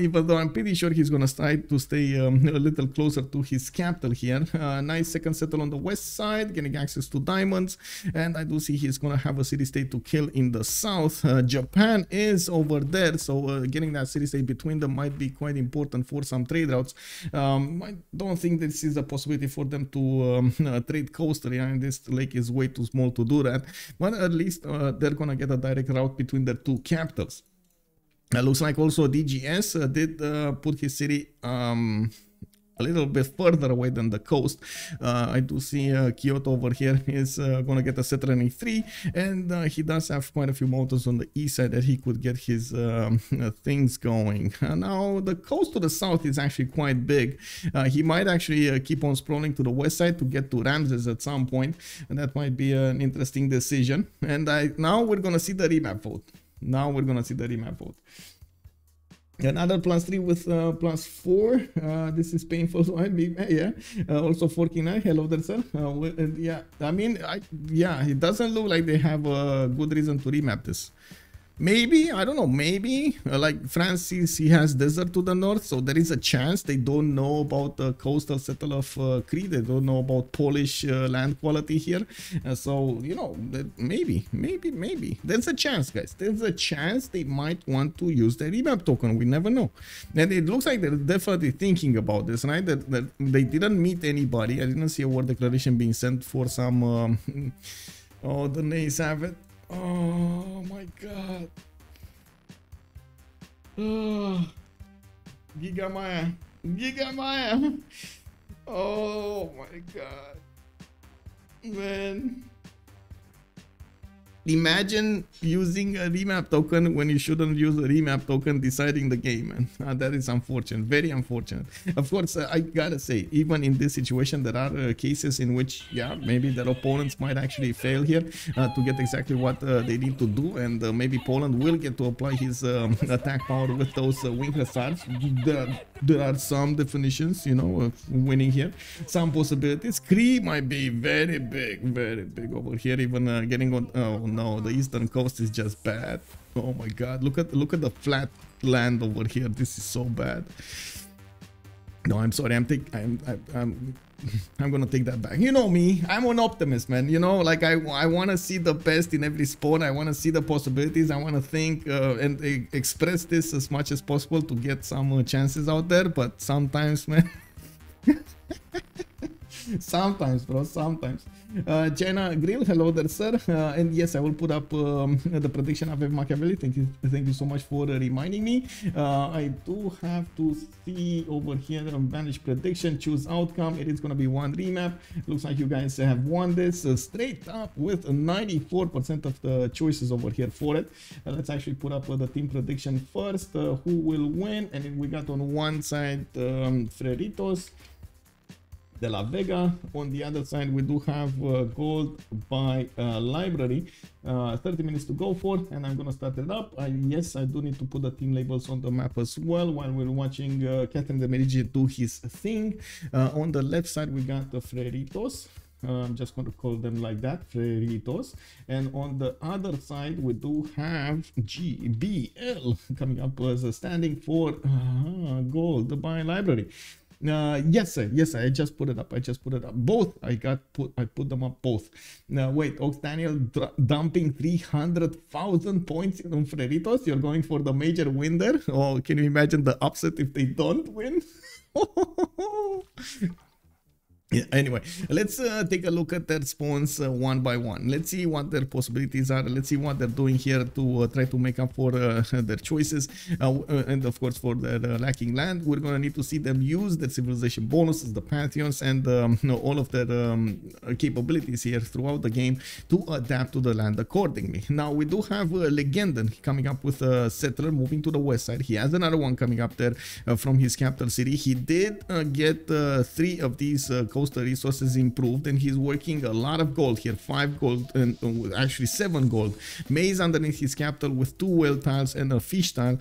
Even though I'm pretty sure he's going to try to stay a little closer to his capital here. Nice second settle on the west side, getting access to diamonds. And I do see he's going to have a city-state to kill in the south. Japan is over there, so getting that city-state between them might be quite important for some trade routes. Don't think this is a possibility for them to trade coastally, and this lake is way too small to do that, but at least they're gonna get a direct route between their two capitals. It looks like also DGS did put his city a little bit further away than the coast. I do see Kyoto over here is gonna get a settler in 3, and he does have quite a few mountains on the east side that he could get his things going. Now the coast to the south is actually quite big. He might actually keep on sprawling to the west side to get to Ramses at some point, and that might be an interesting decision. And now we're gonna see the remap vote. Another plus 3 with plus 4. This is painful, so I'd be, yeah. Also 49. Hello there, sir. Yeah, I mean, yeah, it doesn't look like they have a good reason to remap this. Maybe, I don't know, maybe like France sees he has desert to the north, so there is a chance they don't know about the coastal settle of Cree. They don't know about Polish land quality here. So, you know, maybe. There's a chance, guys. There's a chance they might want to use the remap token. We never know. And it looks like they're definitely thinking about this, right? That they didn't meet anybody. I didn't see a war declaration being sent for some... oh, the nays have it. Oh my god. Oh, Giga Maya. Oh my god, man. Imagine using a remap token when you shouldn't use a remap token deciding the game, man. That is unfortunate, very unfortunate. Of course, I gotta say, even in this situation, there are cases in which, yeah, maybe their opponents might actually fail here to get exactly what they need to do, and maybe Poland will get to apply his attack power with those wing hazards. There are some definitions, you know, of winning here, some possibilities. Cree might be very big over here, even getting on... No, the eastern coast is just bad. Oh my god, look at the flat land over here. This is so bad. No, I'm sorry, I'm gonna take that back. You know me, I'm an optimist, man. You know, like I want to see the best in every sport. I want to see the possibilities. I want to think and express this as much as possible to get some chances out there, but sometimes, man. Sometimes, bro, sometimes. China Grill, hello there, sir. And yes, I will put up the prediction of Machiavelli. Thank you so much for reminding me. I do have to see over here the advantage prediction, choose outcome. It is going to be one remap. Looks like you guys have won this straight up with 94% of the choices over here for it. Let's actually put up the team prediction first. Who will win? And we got on one side Freritos de la Vega. On the other side, we do have Gold Buy Library. 30 minutes to go for, and I'm gonna start it up. Yes, I do need to put the team labels on the map as well while we're watching Catherine de Medici do his thing. On the left side, we got the Freritos. I'm just going to call them like that, Freritos. And on the other side, we do have GBL coming up as a standing for Gold Buy Library. Yes, I just put it up. Both I put them up both. Now wait, Ox Daniel dumping 300,000 points on Freritos. You're going for the major win there. Oh, can you imagine the upset if they don't win? Yeah, anyway, let's take a look at their spawns one by one. Let's see what their possibilities are. Let's see what they're doing here to try to make up for their choices and, of course, for their lacking land. We're going to need to see them use their civilization bonuses, the pantheons, and all of their capabilities here throughout the game to adapt to the land accordingly. Now, we do have Legenden coming up with a settler moving to the west side. He has another one coming up there from his capital city. He did get three of these coastal resources improved, and he's working a lot of gold here, 5 gold and actually 7 gold. Maize underneath his capital with 2 whale tiles and a fish tile,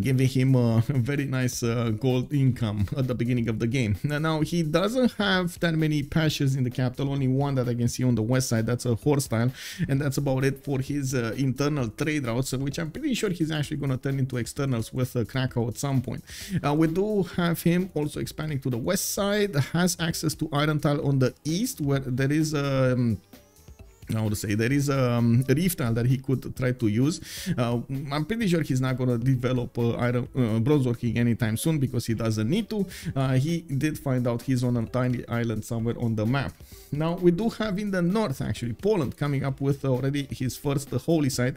giving him a very nice gold income at the beginning of the game. Now, he doesn't have that many pastures in the capital, only one that I can see on the west side. That's a horse tile, and that's about it for his internal trade routes, which I'm pretty sure he's actually going to turn into externals with Krakow at some point. We do have him also expanding to the west side, has access to iron tile on the east, where there is a... I would say there is a reef tile that he could try to use. I'm pretty sure he's not going to develop bronze working anytime soon because he doesn't need to. He did find out he's on a tiny island somewhere on the map. Now, we do have in the north, actually, Poland coming up with already his first holy site.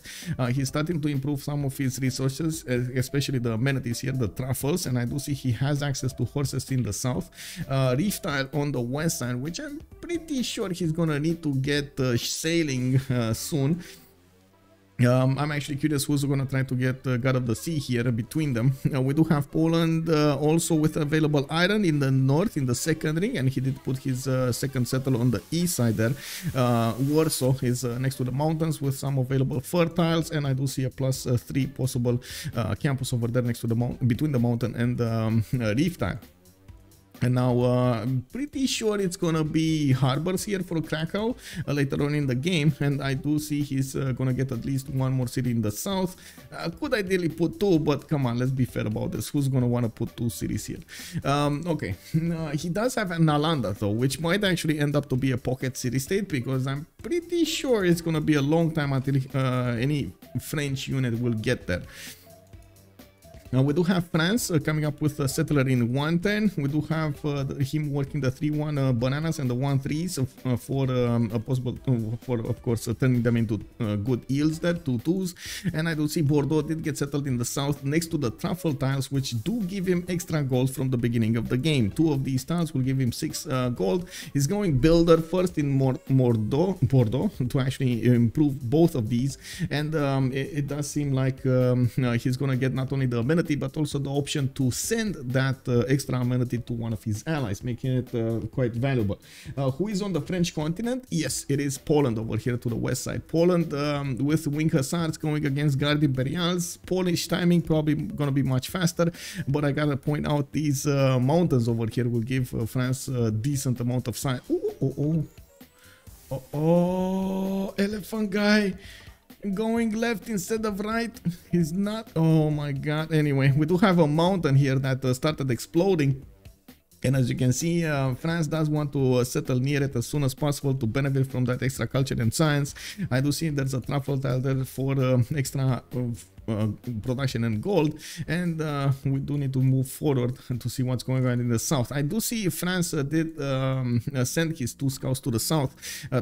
He's starting to improve some of his resources, especially the amenities here, the truffles, and I do see he has access to horses in the south. Reef tile on the west side, which I'm pretty sure he's going to need to get sailing soon. I'm actually curious who's going to try to get God of the Sea here between them. We do have Poland also with available iron in the north, in the secondary, and he did put his second settler on the east side there. Warsaw is next to the mountains with some available fertiles, and I do see a plus 3 possible campus over there next to the mountain, between the mountain and the reef tile. And now, I'm pretty sure it's gonna be harbors here for Krakow later on in the game, and I do see he's gonna get at least one more city in the south. Could ideally put 2, but come on, let's be fair about this. Who's gonna wanna put 2 cities here? Okay, he does have an Alanda though, which might actually end up to be a pocket city-state, because I'm pretty sure it's gonna be a long time until any French unit will get there. Now, we do have France coming up with a settler in 110. We do have him working the 3-1 bananas and the 1-3s for a possible, for of course, turning them into good yields there, 2-2s. And I do see Bordeaux did get settled in the south next to the truffle tiles, which do give him extra gold from the beginning of the game. 2 of these tiles will give him 6 gold. He's going builder first in Bordeaux to actually improve both of these. And it does seem like he's going to get not only the but also the option to send that extra amenity to one of his allies, making it quite valuable. Who is on the French continent? Yes, it is Poland over here to the west side. Poland with wing hussars going against Garde Imperials. Polish timing probably gonna be much faster, but I gotta point out these mountains over here will give France a decent amount of size. Oh, Elaphantguy going left instead of right. He's not, oh my god. Anyway, we do have a mountain here that started exploding, and as you can see, France does want to settle near it as soon as possible to benefit from that extra culture and science. I do see there's a truffle tile there for extra production and gold, and we do need to move forward to see what's going on in the south. I do see France did send his two scouts to the south,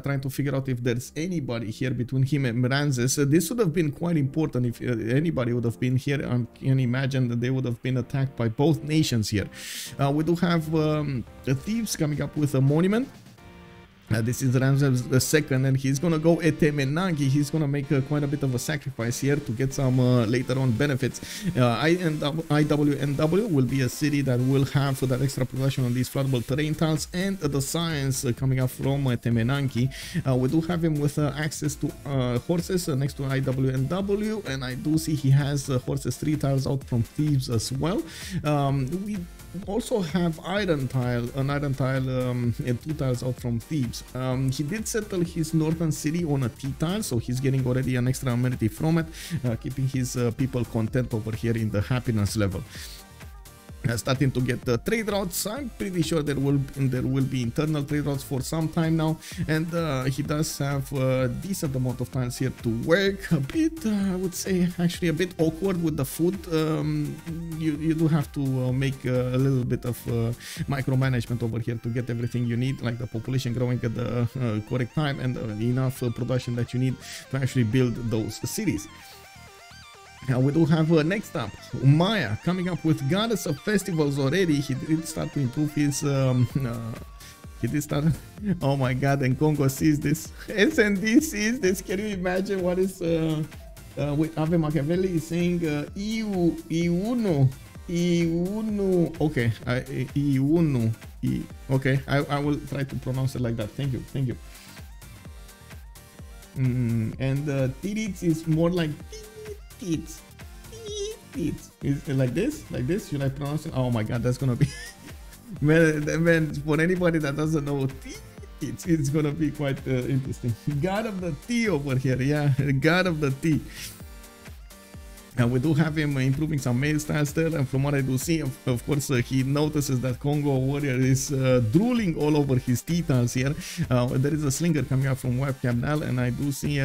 trying to figure out if there's anybody here between him and Ramses. This would have been quite important if anybody would have been here. I can imagine that they would have been attacked by both nations here. We do have the thieves coming up with a monument. This is Ramses II, and he's gonna go Etemenangi. He's gonna make quite a bit of a sacrifice here to get some later on benefits. IWNW will be a city that will have that extra production on these floodable terrain tiles, and the science coming up from Etemenangi. We do have him with access to horses next to IWNW, and I do see he has horses 3 tiles out from thieves as well. We also have an iron tile and 2 tiles out from Thebes. He did settle his northern city on a T-tile, so he's getting already an extra amenity from it, keeping his people content over here in the happiness level. Starting to get the trade routes. I'm pretty sure there will be internal trade routes for some time now, and he does have a decent amount of tiles here to work. A bit, I would say, actually a bit awkward with the food. You do have to make a little bit of micromanagement over here to get everything you need, like the population growing at the correct time and enough production that you need to actually build those cities. Now we do have next up Maya coming up with Goddess of Festivals already. He did start to improve his oh my god, and Congo sees this, sNd sees this. Can you imagine what is wait, Ave Machiavelli is saying Iunu. Okay, Iunu. Okay, I will try to pronounce it like that. Thank you. And Tiritz is more like It's like this. Should I pronounce it? Oh my god, that's gonna be man, for anybody that doesn't know, it's gonna be quite interesting. God of the tea over here. Yeah, god of the tea. And we do have him improving some male styles there, and from what I do see, of course, he notices that Congo Warrior is drooling all over his titans here. There is a slinger coming out from Web Canal, and I do see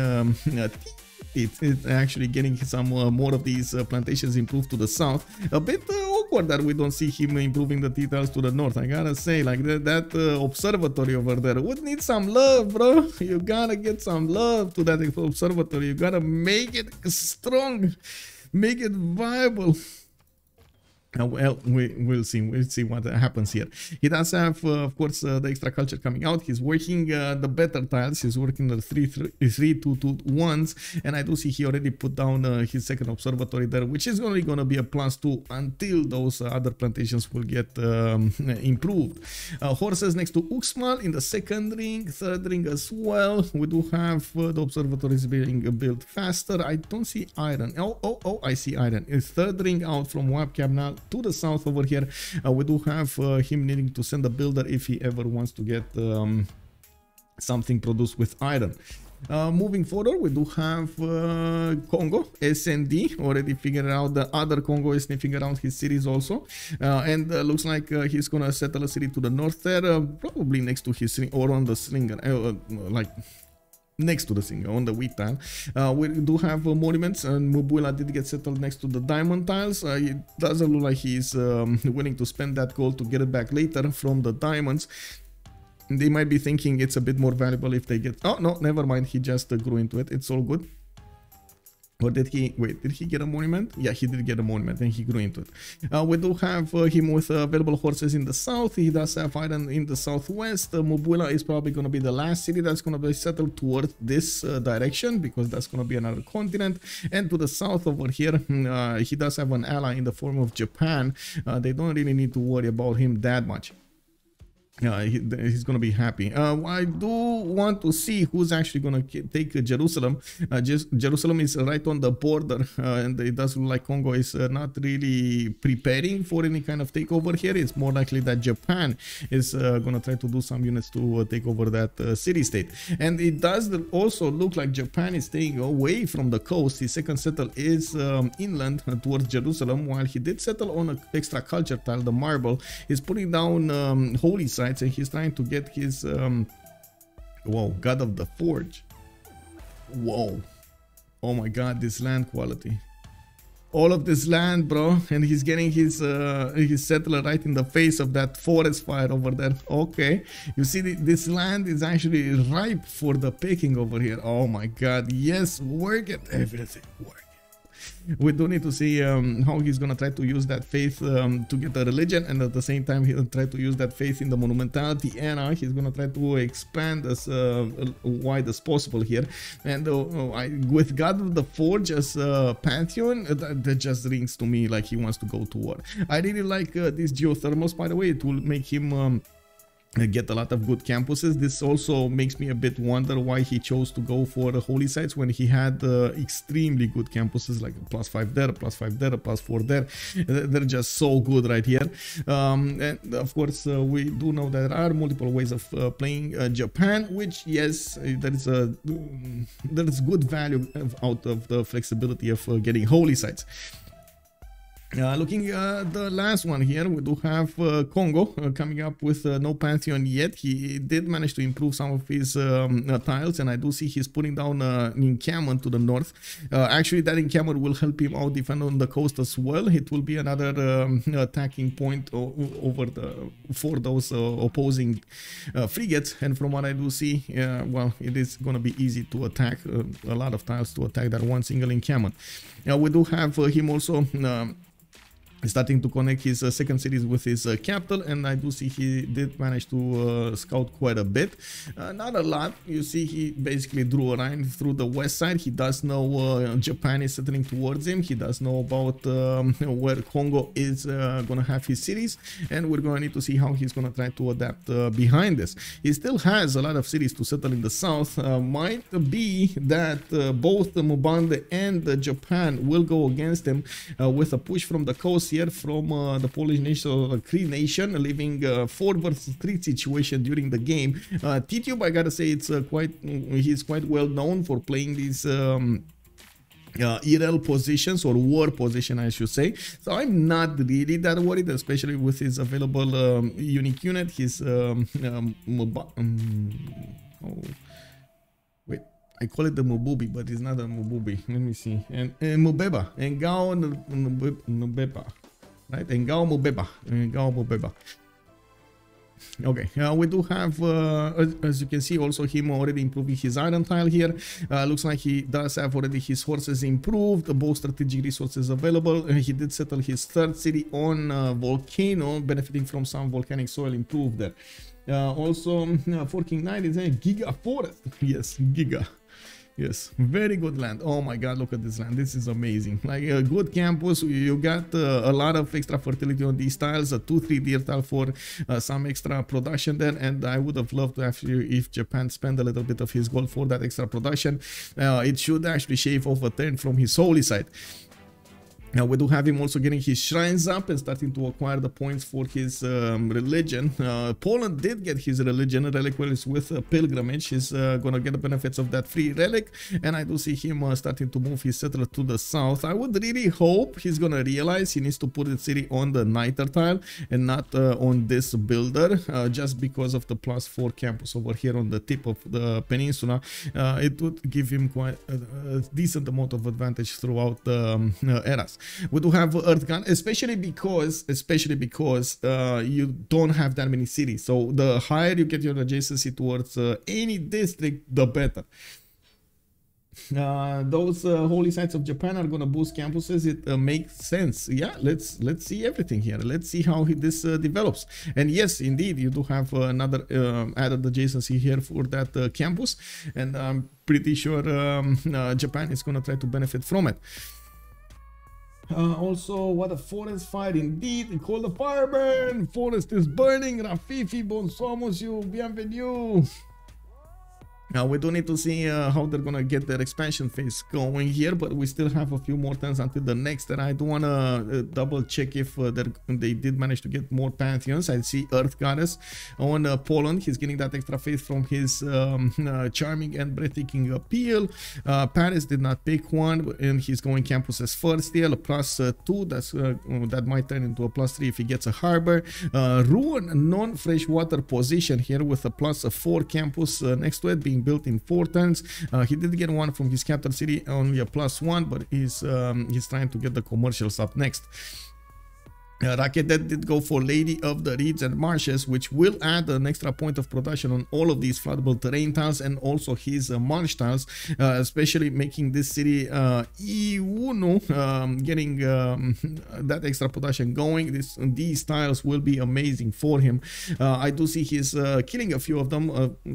it's actually getting some more of these plantations improved to the south. A bit awkward that we don't see him improving the details to the north. I gotta say, like that observatory over there would need some love, bro. You gotta get some love to that observatory. You gotta make it strong, make it viable. Well, we'll see what happens here. He does have, of course, the extra culture coming out. He's working the better tiles. He's working the 3-2-2-1s, and I do see he already put down his second observatory there, which is only going to be a +2 until those other plantations will get improved. Horses next to Uxmal in the second ring, third ring as well. We do have the observatories being built faster. I don't see iron. Oh, I see iron. It's third ring out from Wapcap now. To the south over here, we do have him needing to send a builder if he ever wants to get something produced with iron. Moving forward, we do have Congo, sNd, already figured out. The other Congo is sniffing around his cities also, and looks like he's gonna settle a city to the north there, probably next to his or on the slinger, like next to the slinger on the wheat tile. We do have monuments, and Mubuila did get settled next to the diamond tiles. It doesn't look like he's willing to spend that gold to get it back later from the diamonds. They might be thinking it's a bit more valuable if they get... Oh no, never mind, he just grew into it. It's all good. Or did he... Wait, did he get a monument? Yeah, he did get a monument, and he grew into it. We do have him with available horses in the south. He does have iron in the southwest. Mubuila is probably going to be the last city that's going to be settled toward this direction, because that's going to be another continent. And to the south over here, he does have an ally in the form of Japan. They don't really need to worry about him that much. He's gonna be happy. I do want to see who's actually gonna take Jerusalem. Jerusalem is right on the border, and it does look like Congo is not really preparing for any kind of takeover here. It's more likely that Japan is gonna try to do some units to take over that city-state. And it does also look like Japan is staying away from the coast. His second settle is inland towards Jerusalem, while he did settle on an extra culture tile, the marble. He's putting down holy sites, and he's trying to get his whoa, god of the forge. Whoa, oh my god, this land quality. all of this land, bro, and he's getting his settler right in the face of that forest fire over there. Okay, you see this land is actually ripe for the picking over here. Oh my god, yes, work it, everything, work it. We do need to see how he's gonna try to use that faith to get the religion, and at the same time he'll try to use that faith in the monumentality era. He's gonna try to expand as wide as possible here, and with God of the Forge's pantheon, that just rings to me like he wants to go to war. I really like these geothermals, by the way. It will make him get a lot of good campuses. This also makes me a bit wonder why he chose to go for the holy sites when he had extremely good campuses, like +5 there, +5 there, +4 there. They're just so good right here. And of course we do know that there are multiple ways of playing Japan, which, yes, there is good value out of the flexibility of getting holy sites. Looking at the last one here, we do have Congo coming up with no pantheon yet. He did manage to improve some of his tiles, and I do see he's putting down an encampment to the north. Actually, that encampment will help him out defend on the coast as well. It will be another attacking point for those opposing frigates, and from what I do see, well, it is going to be easy to attack, a lot of tiles to attack that one single encampment. Now we do have him also starting to connect his second cities with his capital, and I do see he did manage to scout quite a bit. Not a lot. You see he basically drew a line through the west side. He does know Japan is settling towards him. He does know about where Congo is gonna have his cities, and we're gonna need to see how he's gonna try to adapt behind this. He still has a lot of cities to settle in the south. Might be that both Mbande and Japan will go against him with a push from the coast here, from the Polish nation, or the Cree nation, leaving 4 versus 3 situation during the game. Tidube, I gotta say, it's he's quite well known for playing these IRL positions, or war position I should say, so I'm not really that worried, especially with his available unique unit, his I call it the Mububi, but it's not a Mububi. Let me see. And Mubeba. Ngao Mubeba. Right? Ngao Mubeba. Ngao Mubeba. Okay, we do have, as you can see, also him already improving his iron tile here. Looks like he does have already his horses improved, both strategic resources available. He did settle his third city on volcano, benefiting from some volcanic soil improved there. Also, Forking Knight is a giga forest. Yes, giga. Yes, very good land. Oh my god, look at this land. This is amazing. Like a good campus. You got a lot of extra fertility on these tiles, a 2-3-tier tile for some extra production there, and I would have loved to actually, if Japan spent a little bit of his gold for that extra production, it should actually shave off a turn from his holy side. Now we do have him also getting his shrines up and starting to acquire the points for his religion. Poland did get his religion, reliquaries with pilgrimage. He's gonna get the benefits of that free relic, and I do see him starting to move his settler to the south. I would really hope he's gonna realize he needs to put the city on the Niter tile and not on this builder, just because of the +4 campus over here on the tip of the peninsula. It would give him quite a decent amount of advantage throughout the eras. We do have UnderTheGun, especially because you don't have that many cities, so the higher you get your adjacency towards any district, the better. Those holy sites of Japan are gonna boost campuses. It makes sense. Yeah, let's see everything here. Let's see how this develops. And yes, indeed, you do have another added adjacency here for that campus, and I'm pretty sure Japan is gonna try to benefit from it. Also, what a forest fire indeed. We call the fire burn. Forest is burning. Rafifi, bon somos you, bienvenue. Now we do need to see how they're gonna get their expansion phase going here, but we still have a few more turns until the next, and I do wanna double check if they did manage to get more pantheons. I see Earth Goddess on Poland. He's getting that extra faith from his charming and breathtaking appeal. Paris did not pick one, and he's going campuses first still, +2. That's that might turn into a +3 if he gets a harbor. Ruin non-freshwater position here with a +4 campus next to it being being built in 4 turns. He did get one from his capital city, only a +1, but he's trying to get the commercials up next. Raketet did go for Lady of the Reeds and Marshes, which will add an extra point of production on all of these floodable terrain tiles and also his marsh tiles, especially making this city E1, getting that extra production going. These tiles will be amazing for him. I do see he's killing a few of them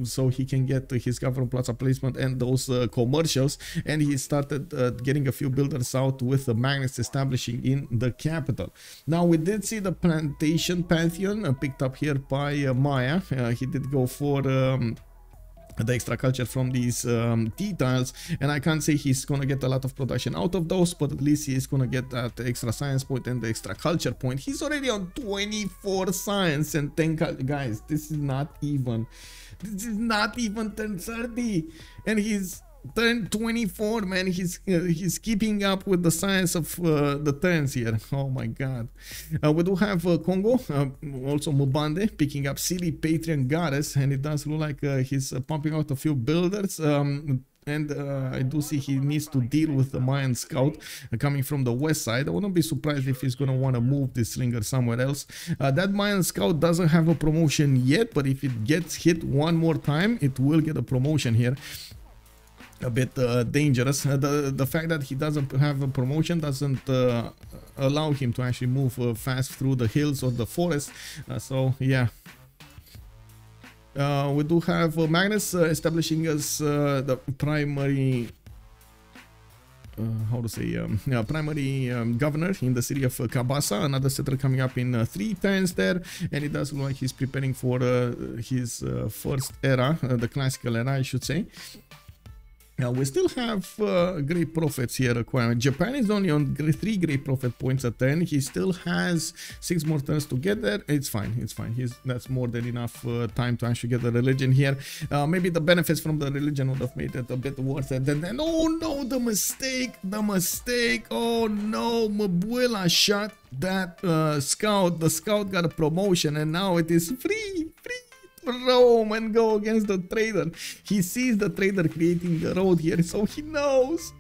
so he can get his government plaza placement and those commercials, and he started getting a few builders out with the magnets establishing in the capital. Now we did see the plantation pantheon picked up here by Maya. He did go for the extra culture from these tea tiles, and I can't say he's gonna get a lot of production out of those, but at least he's gonna get that extra science point and the extra culture point. He's already on 24 science and 10 culture. Guys, this is not even turn 30, and he's turn 24, man. He's keeping up with the science of the turns here. Oh my god. We do have Congo, also Mbande, picking up silly Patreon goddess, and it does look like he's pumping out a few builders. And I do see he needs to deal with the Mayan scout coming from the west side. I wouldn't be surprised if he's going to want to move this slinger somewhere else. That Mayan scout doesn't have a promotion yet, but if it gets hit one more time, it will get a promotion here. A bit dangerous. The fact that he doesn't have a promotion doesn't allow him to actually move fast through the hills or the forest. So yeah. We do have Magnus establishing us the primary... primary governor in the city of Kabasa. Another settler coming up in 3 turns there, and it does look like he's preparing for his first era, the classical era I should say. Now we still have great profits here requirement. Japan is only on 3 great profit points at 10. He still has 6 more turns to get there. It's fine. It's fine. That's more than enough time to actually get the religion here. Maybe the benefits from the religion would have made it a bit worth it. And then, oh no, the mistake. Oh no, Mabuela shot that scout. The scout got a promotion, and now it is free. Rome and go against the trader. He sees the trader creating the road here, so he knows.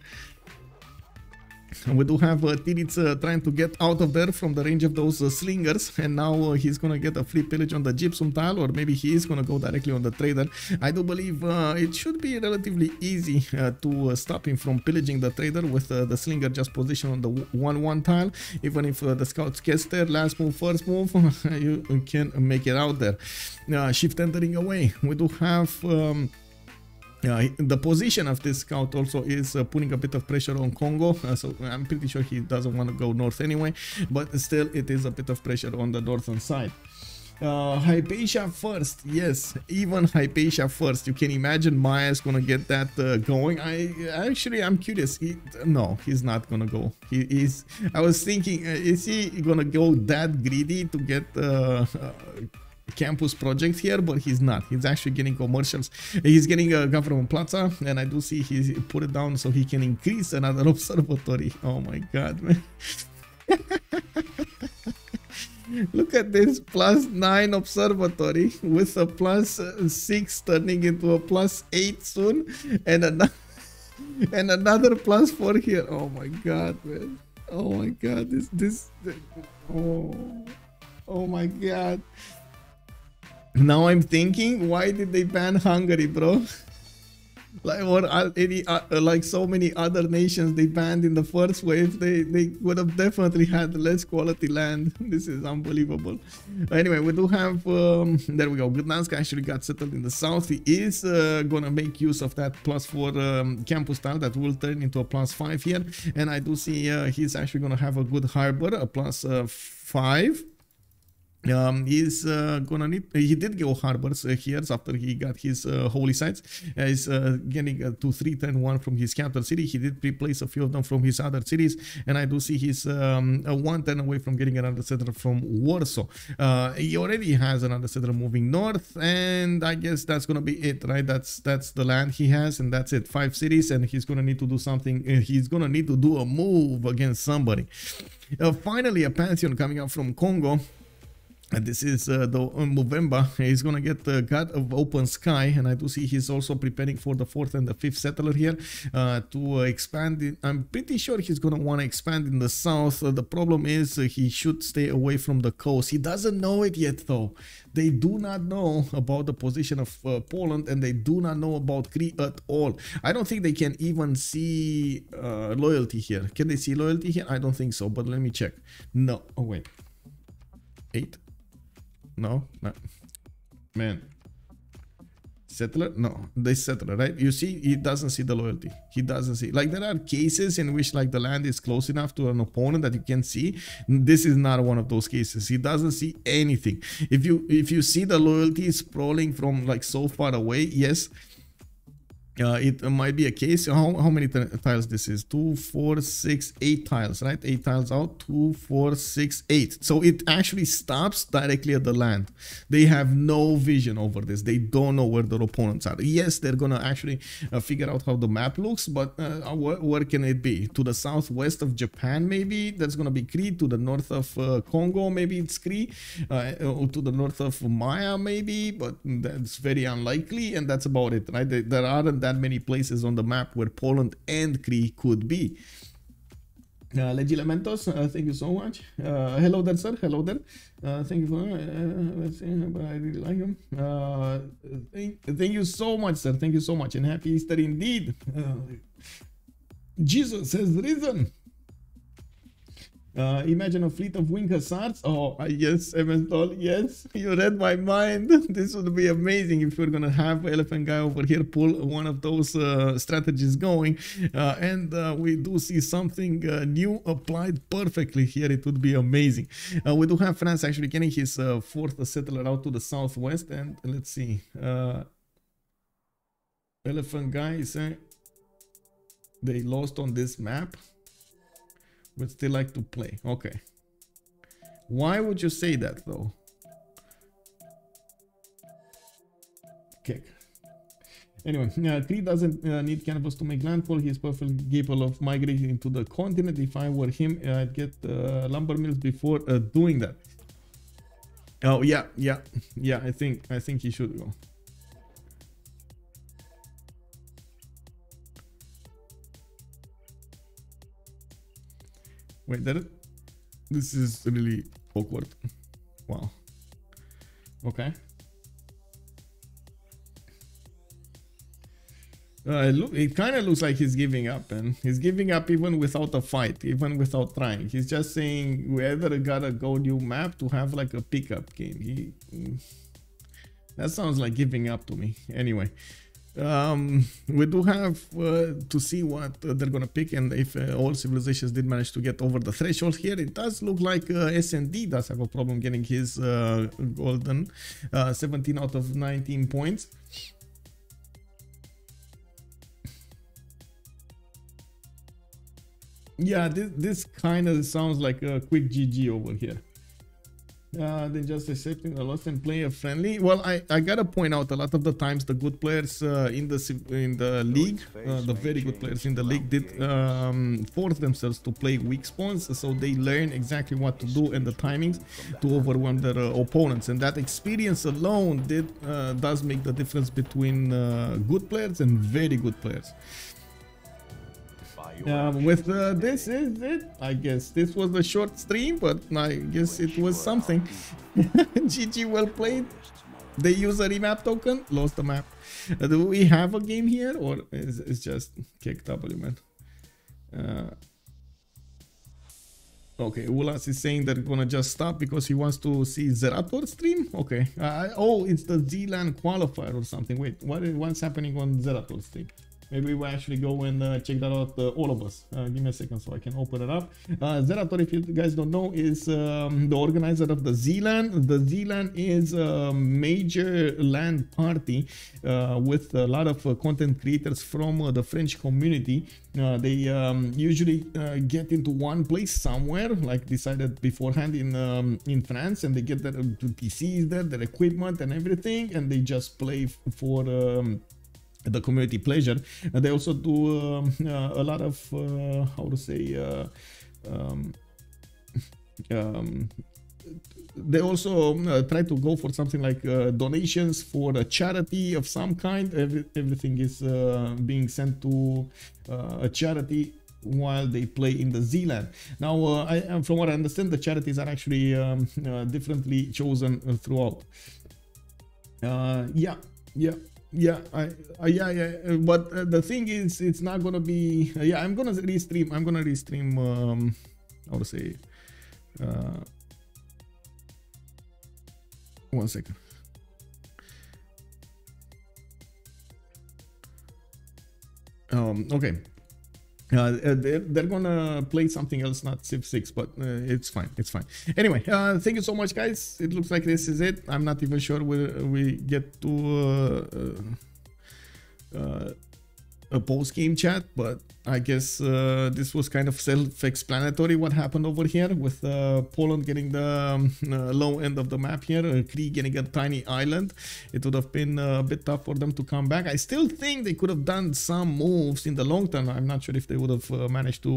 We do have Tiritz trying to get out of there from the range of those slingers, and now he's gonna get a free pillage on the gypsum tile, or maybe he is gonna go directly on the trader. I do believe it should be relatively easy to stop him from pillaging the trader with the slinger just positioned on the 1-1 tile. Even if the scouts gets there, last move, first move, you can make it out there. Shift entering away. We do have... the position of this scout also is putting a bit of pressure on Congo, so I'm pretty sure he doesn't want to go north anyway, but still it is a bit of pressure on the northern side. Hypatia first, yes, even Hypatia first. You can imagine Maya's gonna get that going. I'm curious. No, he's not gonna go. I was thinking, is he gonna go that greedy to get campus project here? But he's not. He's actually getting commercials. He's getting a government plaza, and I do see he put it down so he can increase another observatory. Oh my god, man. Look at this, +9 observatory with a +6 turning into a +8 soon, and another +4 here. Oh my god, man. Oh my god, oh my god. Now I'm thinking, why did they ban Hungary, bro? Like, or any, like so many other nations they banned in the first wave, they would have definitely had less quality land. This is unbelievable. Anyway, we do have, there we go, Gdansk actually got settled in the south. He is gonna make use of that +4 campus tile that will turn into a +5 here. And I do see he's actually gonna have a good harbor, a +5. He's gonna need, he did go harbors here after he got his holy sites. He's getting to 3-10-1 from his capital city. He did replace a few of them from his other cities, and I do see he's 1 turn away from getting another settler from Warsaw. He already has another settler moving north, and I guess that's gonna be it, right? That's the land he has, and that's it. 5 cities, and he's gonna need to do something. He's gonna need to do a move against somebody. Finally, a pantheon coming up from Congo. This is Movember. He's gonna get the God of Open Sky, and I do see he's also preparing for the 4th and the 5th settler here to expand. I'm pretty sure he's gonna want to expand in the south. The problem is he should stay away from the coast. He doesn't know it yet, though. They do not know about the position of Poland, and they do not know about Cree at all. I don't think they can even see loyalty here. Can they see loyalty here? I don't think so, but let me check. No. Oh, wait. 8? No, no, man. Settler? No, this settler, right? You see, he doesn't see the loyalty. He doesn't see. Like, there are cases in which, like, the land is close enough to an opponent that you can see. This is not one of those cases. He doesn't see anything. If you see the loyalty sprawling from, like, so far away, yes, it might be a case. How many tiles this is? 2, 4, 6, 8 tiles, right? 8 tiles out. 2, 4, 6, 8. So it actually stops directly at the land. They have no vision over this. They don't know where their opponents are. Yes, they're gonna actually figure out how the map looks, but where can it be? To the southwest of Japan, maybe that's gonna be Cree. To the north of Congo, maybe it's Cree. Or to the north of Maya, maybe, but that's very unlikely, and that's about it, right? There aren't that many places on the map where Poland and Cree could be. Legilementos, thank you so much. Hello there, sir. Hello there. Thank you for let's see, but I really like him. Thank you so much, sir. Thank you so much, and happy Easter indeed. Jesus has risen. Imagine a fleet of wing hussars. Oh, yes, Evenstall, yes, you read my mind. This would be amazing if we're going to have Elaphantguy over here pull one of those strategies going. And we do see something new applied perfectly here. It would be amazing. We do have France actually getting his 4th settler out to the southwest. And let's see. Elaphantguy is saying they lost on this map, but still like to play. Okay. Why would you say that, though? Kick. Anyway, Cree doesn't need canvas to make landfall. He's perfectly capable of migrating into the continent. If I were him, I'd get lumber mills before doing that. Oh, yeah, yeah, yeah. I think he should go. Wait, this is really awkward. Wow. Okay. It kind of looks like he's giving up, and he's giving up even without a fight, even without trying. He's just saying, we either gotta go new map to have like a pickup game. That sounds like giving up to me. Anyway. We do have to see what they're gonna pick, and if all civilizations did manage to get over the threshold here. It does look like sNd does have a problem getting his golden 17 out of 19 points. Yeah, this kind of sounds like a quick GG over here. Then just accepting the loss and play a friendly. Well, I gotta point out, a lot of the times the good players in the league, the very good players in the league did force themselves to play weak spawns, so they learn exactly what to do and the timings to overwhelm their opponents. And that experience alone does make the difference between good players and very good players. With this is it, I guess. This was a short stream, but I guess it was something. GG, well played. They use a remap token, lost the map. Do we have a game here, or is it just KW, man? Okay, Ulas is saying they're gonna just stop because he wants to see Zerator stream. Okay, oh, it's the Z LAN qualifier or something. Wait, what's happening on Zerator stream? Maybe we actually go and check that out, all of us. Give me a second so I can open it up. Zerator, if you guys don't know, is the organizer of the Z LAN. The Z LAN is a major LAN party with a lot of content creators from the French community. They usually get into one place somewhere, like decided beforehand in France, and they get their PCs there, their equipment and everything, and they just play for the community pleasure. And they also do a lot of how to say they also try to go for something like donations for a charity of some kind. Everything is being sent to a charity while they play in the Z LAN. Now, from what I understand, the charities are actually differently chosen throughout. But the thing is, it's not gonna be. I'm gonna restream. I'm gonna restream. How to say? 1 second. Okay. They're gonna play something else, not Civ 6, but it's fine, it's fine. Anyway, thank you so much, guys. It looks like this is it. I'm not even sure whether we get to a post-game chat, but I guess this was kind of self-explanatory what happened over here with Poland getting the low end of the map here, Cree getting a tiny island. It would have been a bit tough for them to come back. I still think they could have done some moves in the long term. I'm not sure if they would have managed to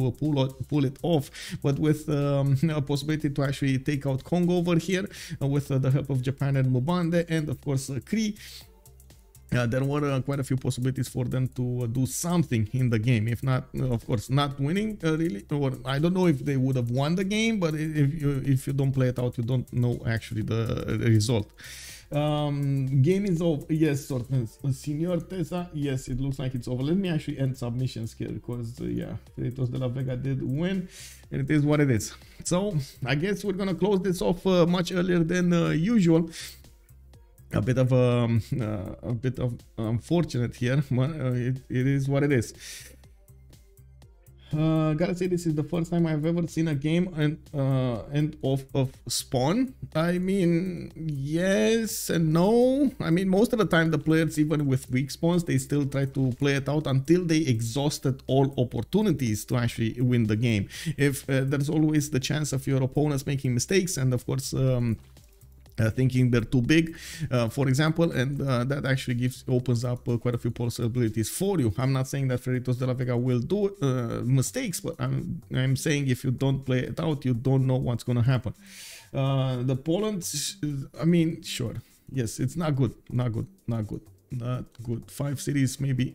pull it off, but with a possibility to actually take out Congo over here with the help of Japan and Mbande, and of course Cree. There were quite a few possibilities for them to do something in the game. If not, of course, not winning really. Or I don't know if they would have won the game, but if you don't play it out, you don't know actually the result. Game is over. Yes, Senor Tessa. Yes, it looks like it's over. Let me actually end submissions here because Freritos de la Vega did win, and it is what it is. So I guess we're gonna close this off much earlier than usual. A bit of unfortunate here, but it is what it is. Gotta say, this is the first time I've ever seen a game end of spawn. I mean, yes and no. I mean, most of the time the players, even with weak spawns, they still try to play it out until they exhausted all opportunities to actually win the game. If there's always the chance of your opponents making mistakes, and of course thinking they're too big, for example, and that actually opens up quite a few possibilities for you. I'm not saying that Freritos de la Vega will do mistakes, but I'm saying if you don't play it out, you don't know what's going to happen. The Poland, I mean, sure, yes, it's not good, not good, not good, not good. Five cities maybe,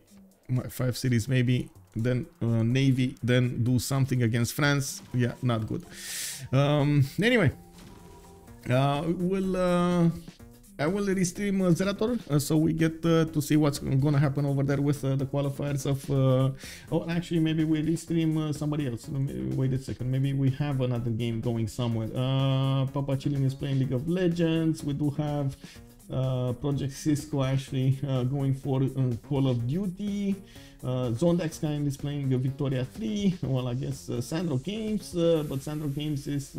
then Navy, then do something against France. Yeah, not good. Anyway. I will restream Zerator, so we get to see what's gonna happen over there with the qualifiers of oh, actually maybe we restream somebody else. Wait a second, maybe we have another game going somewhere. Papa Chilling is playing League of Legends. We do have Project Cisco actually going for Call of Duty. Zondax kind is playing Victoria 3. Well, I guess Sandro Games, but Sandro Games is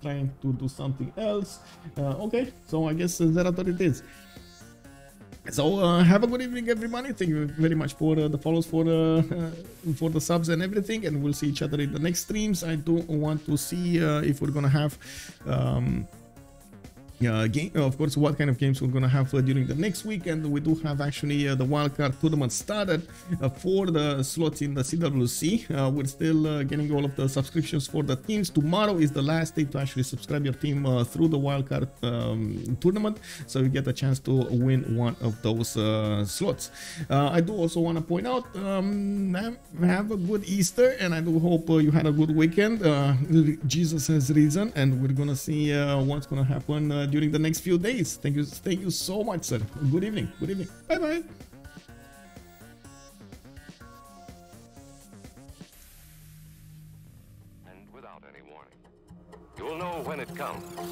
trying to do something else. Okay, so I guess Zerator it is. So have a good evening, everybody. Thank you very much for the follows, for the subs and everything, and we'll see each other in the next streams. I do want to see if we're gonna have game, of course, what kind of games we're gonna have during the next week. And we do have actually the wildcard tournament started for the slots in the CWC. We're still getting all of the subscriptions for the teams. Tomorrow is the last day to actually subscribe your team through the wildcard tournament, so you get a chance to win one of those slots. I do also want to point out, have a good Easter, and I do hope you had a good weekend. Jesus has risen, and we're gonna see what's gonna happen during the next few days. Thank you so much, sir. Good evening. Bye. And without any warning, you'll know when it comes.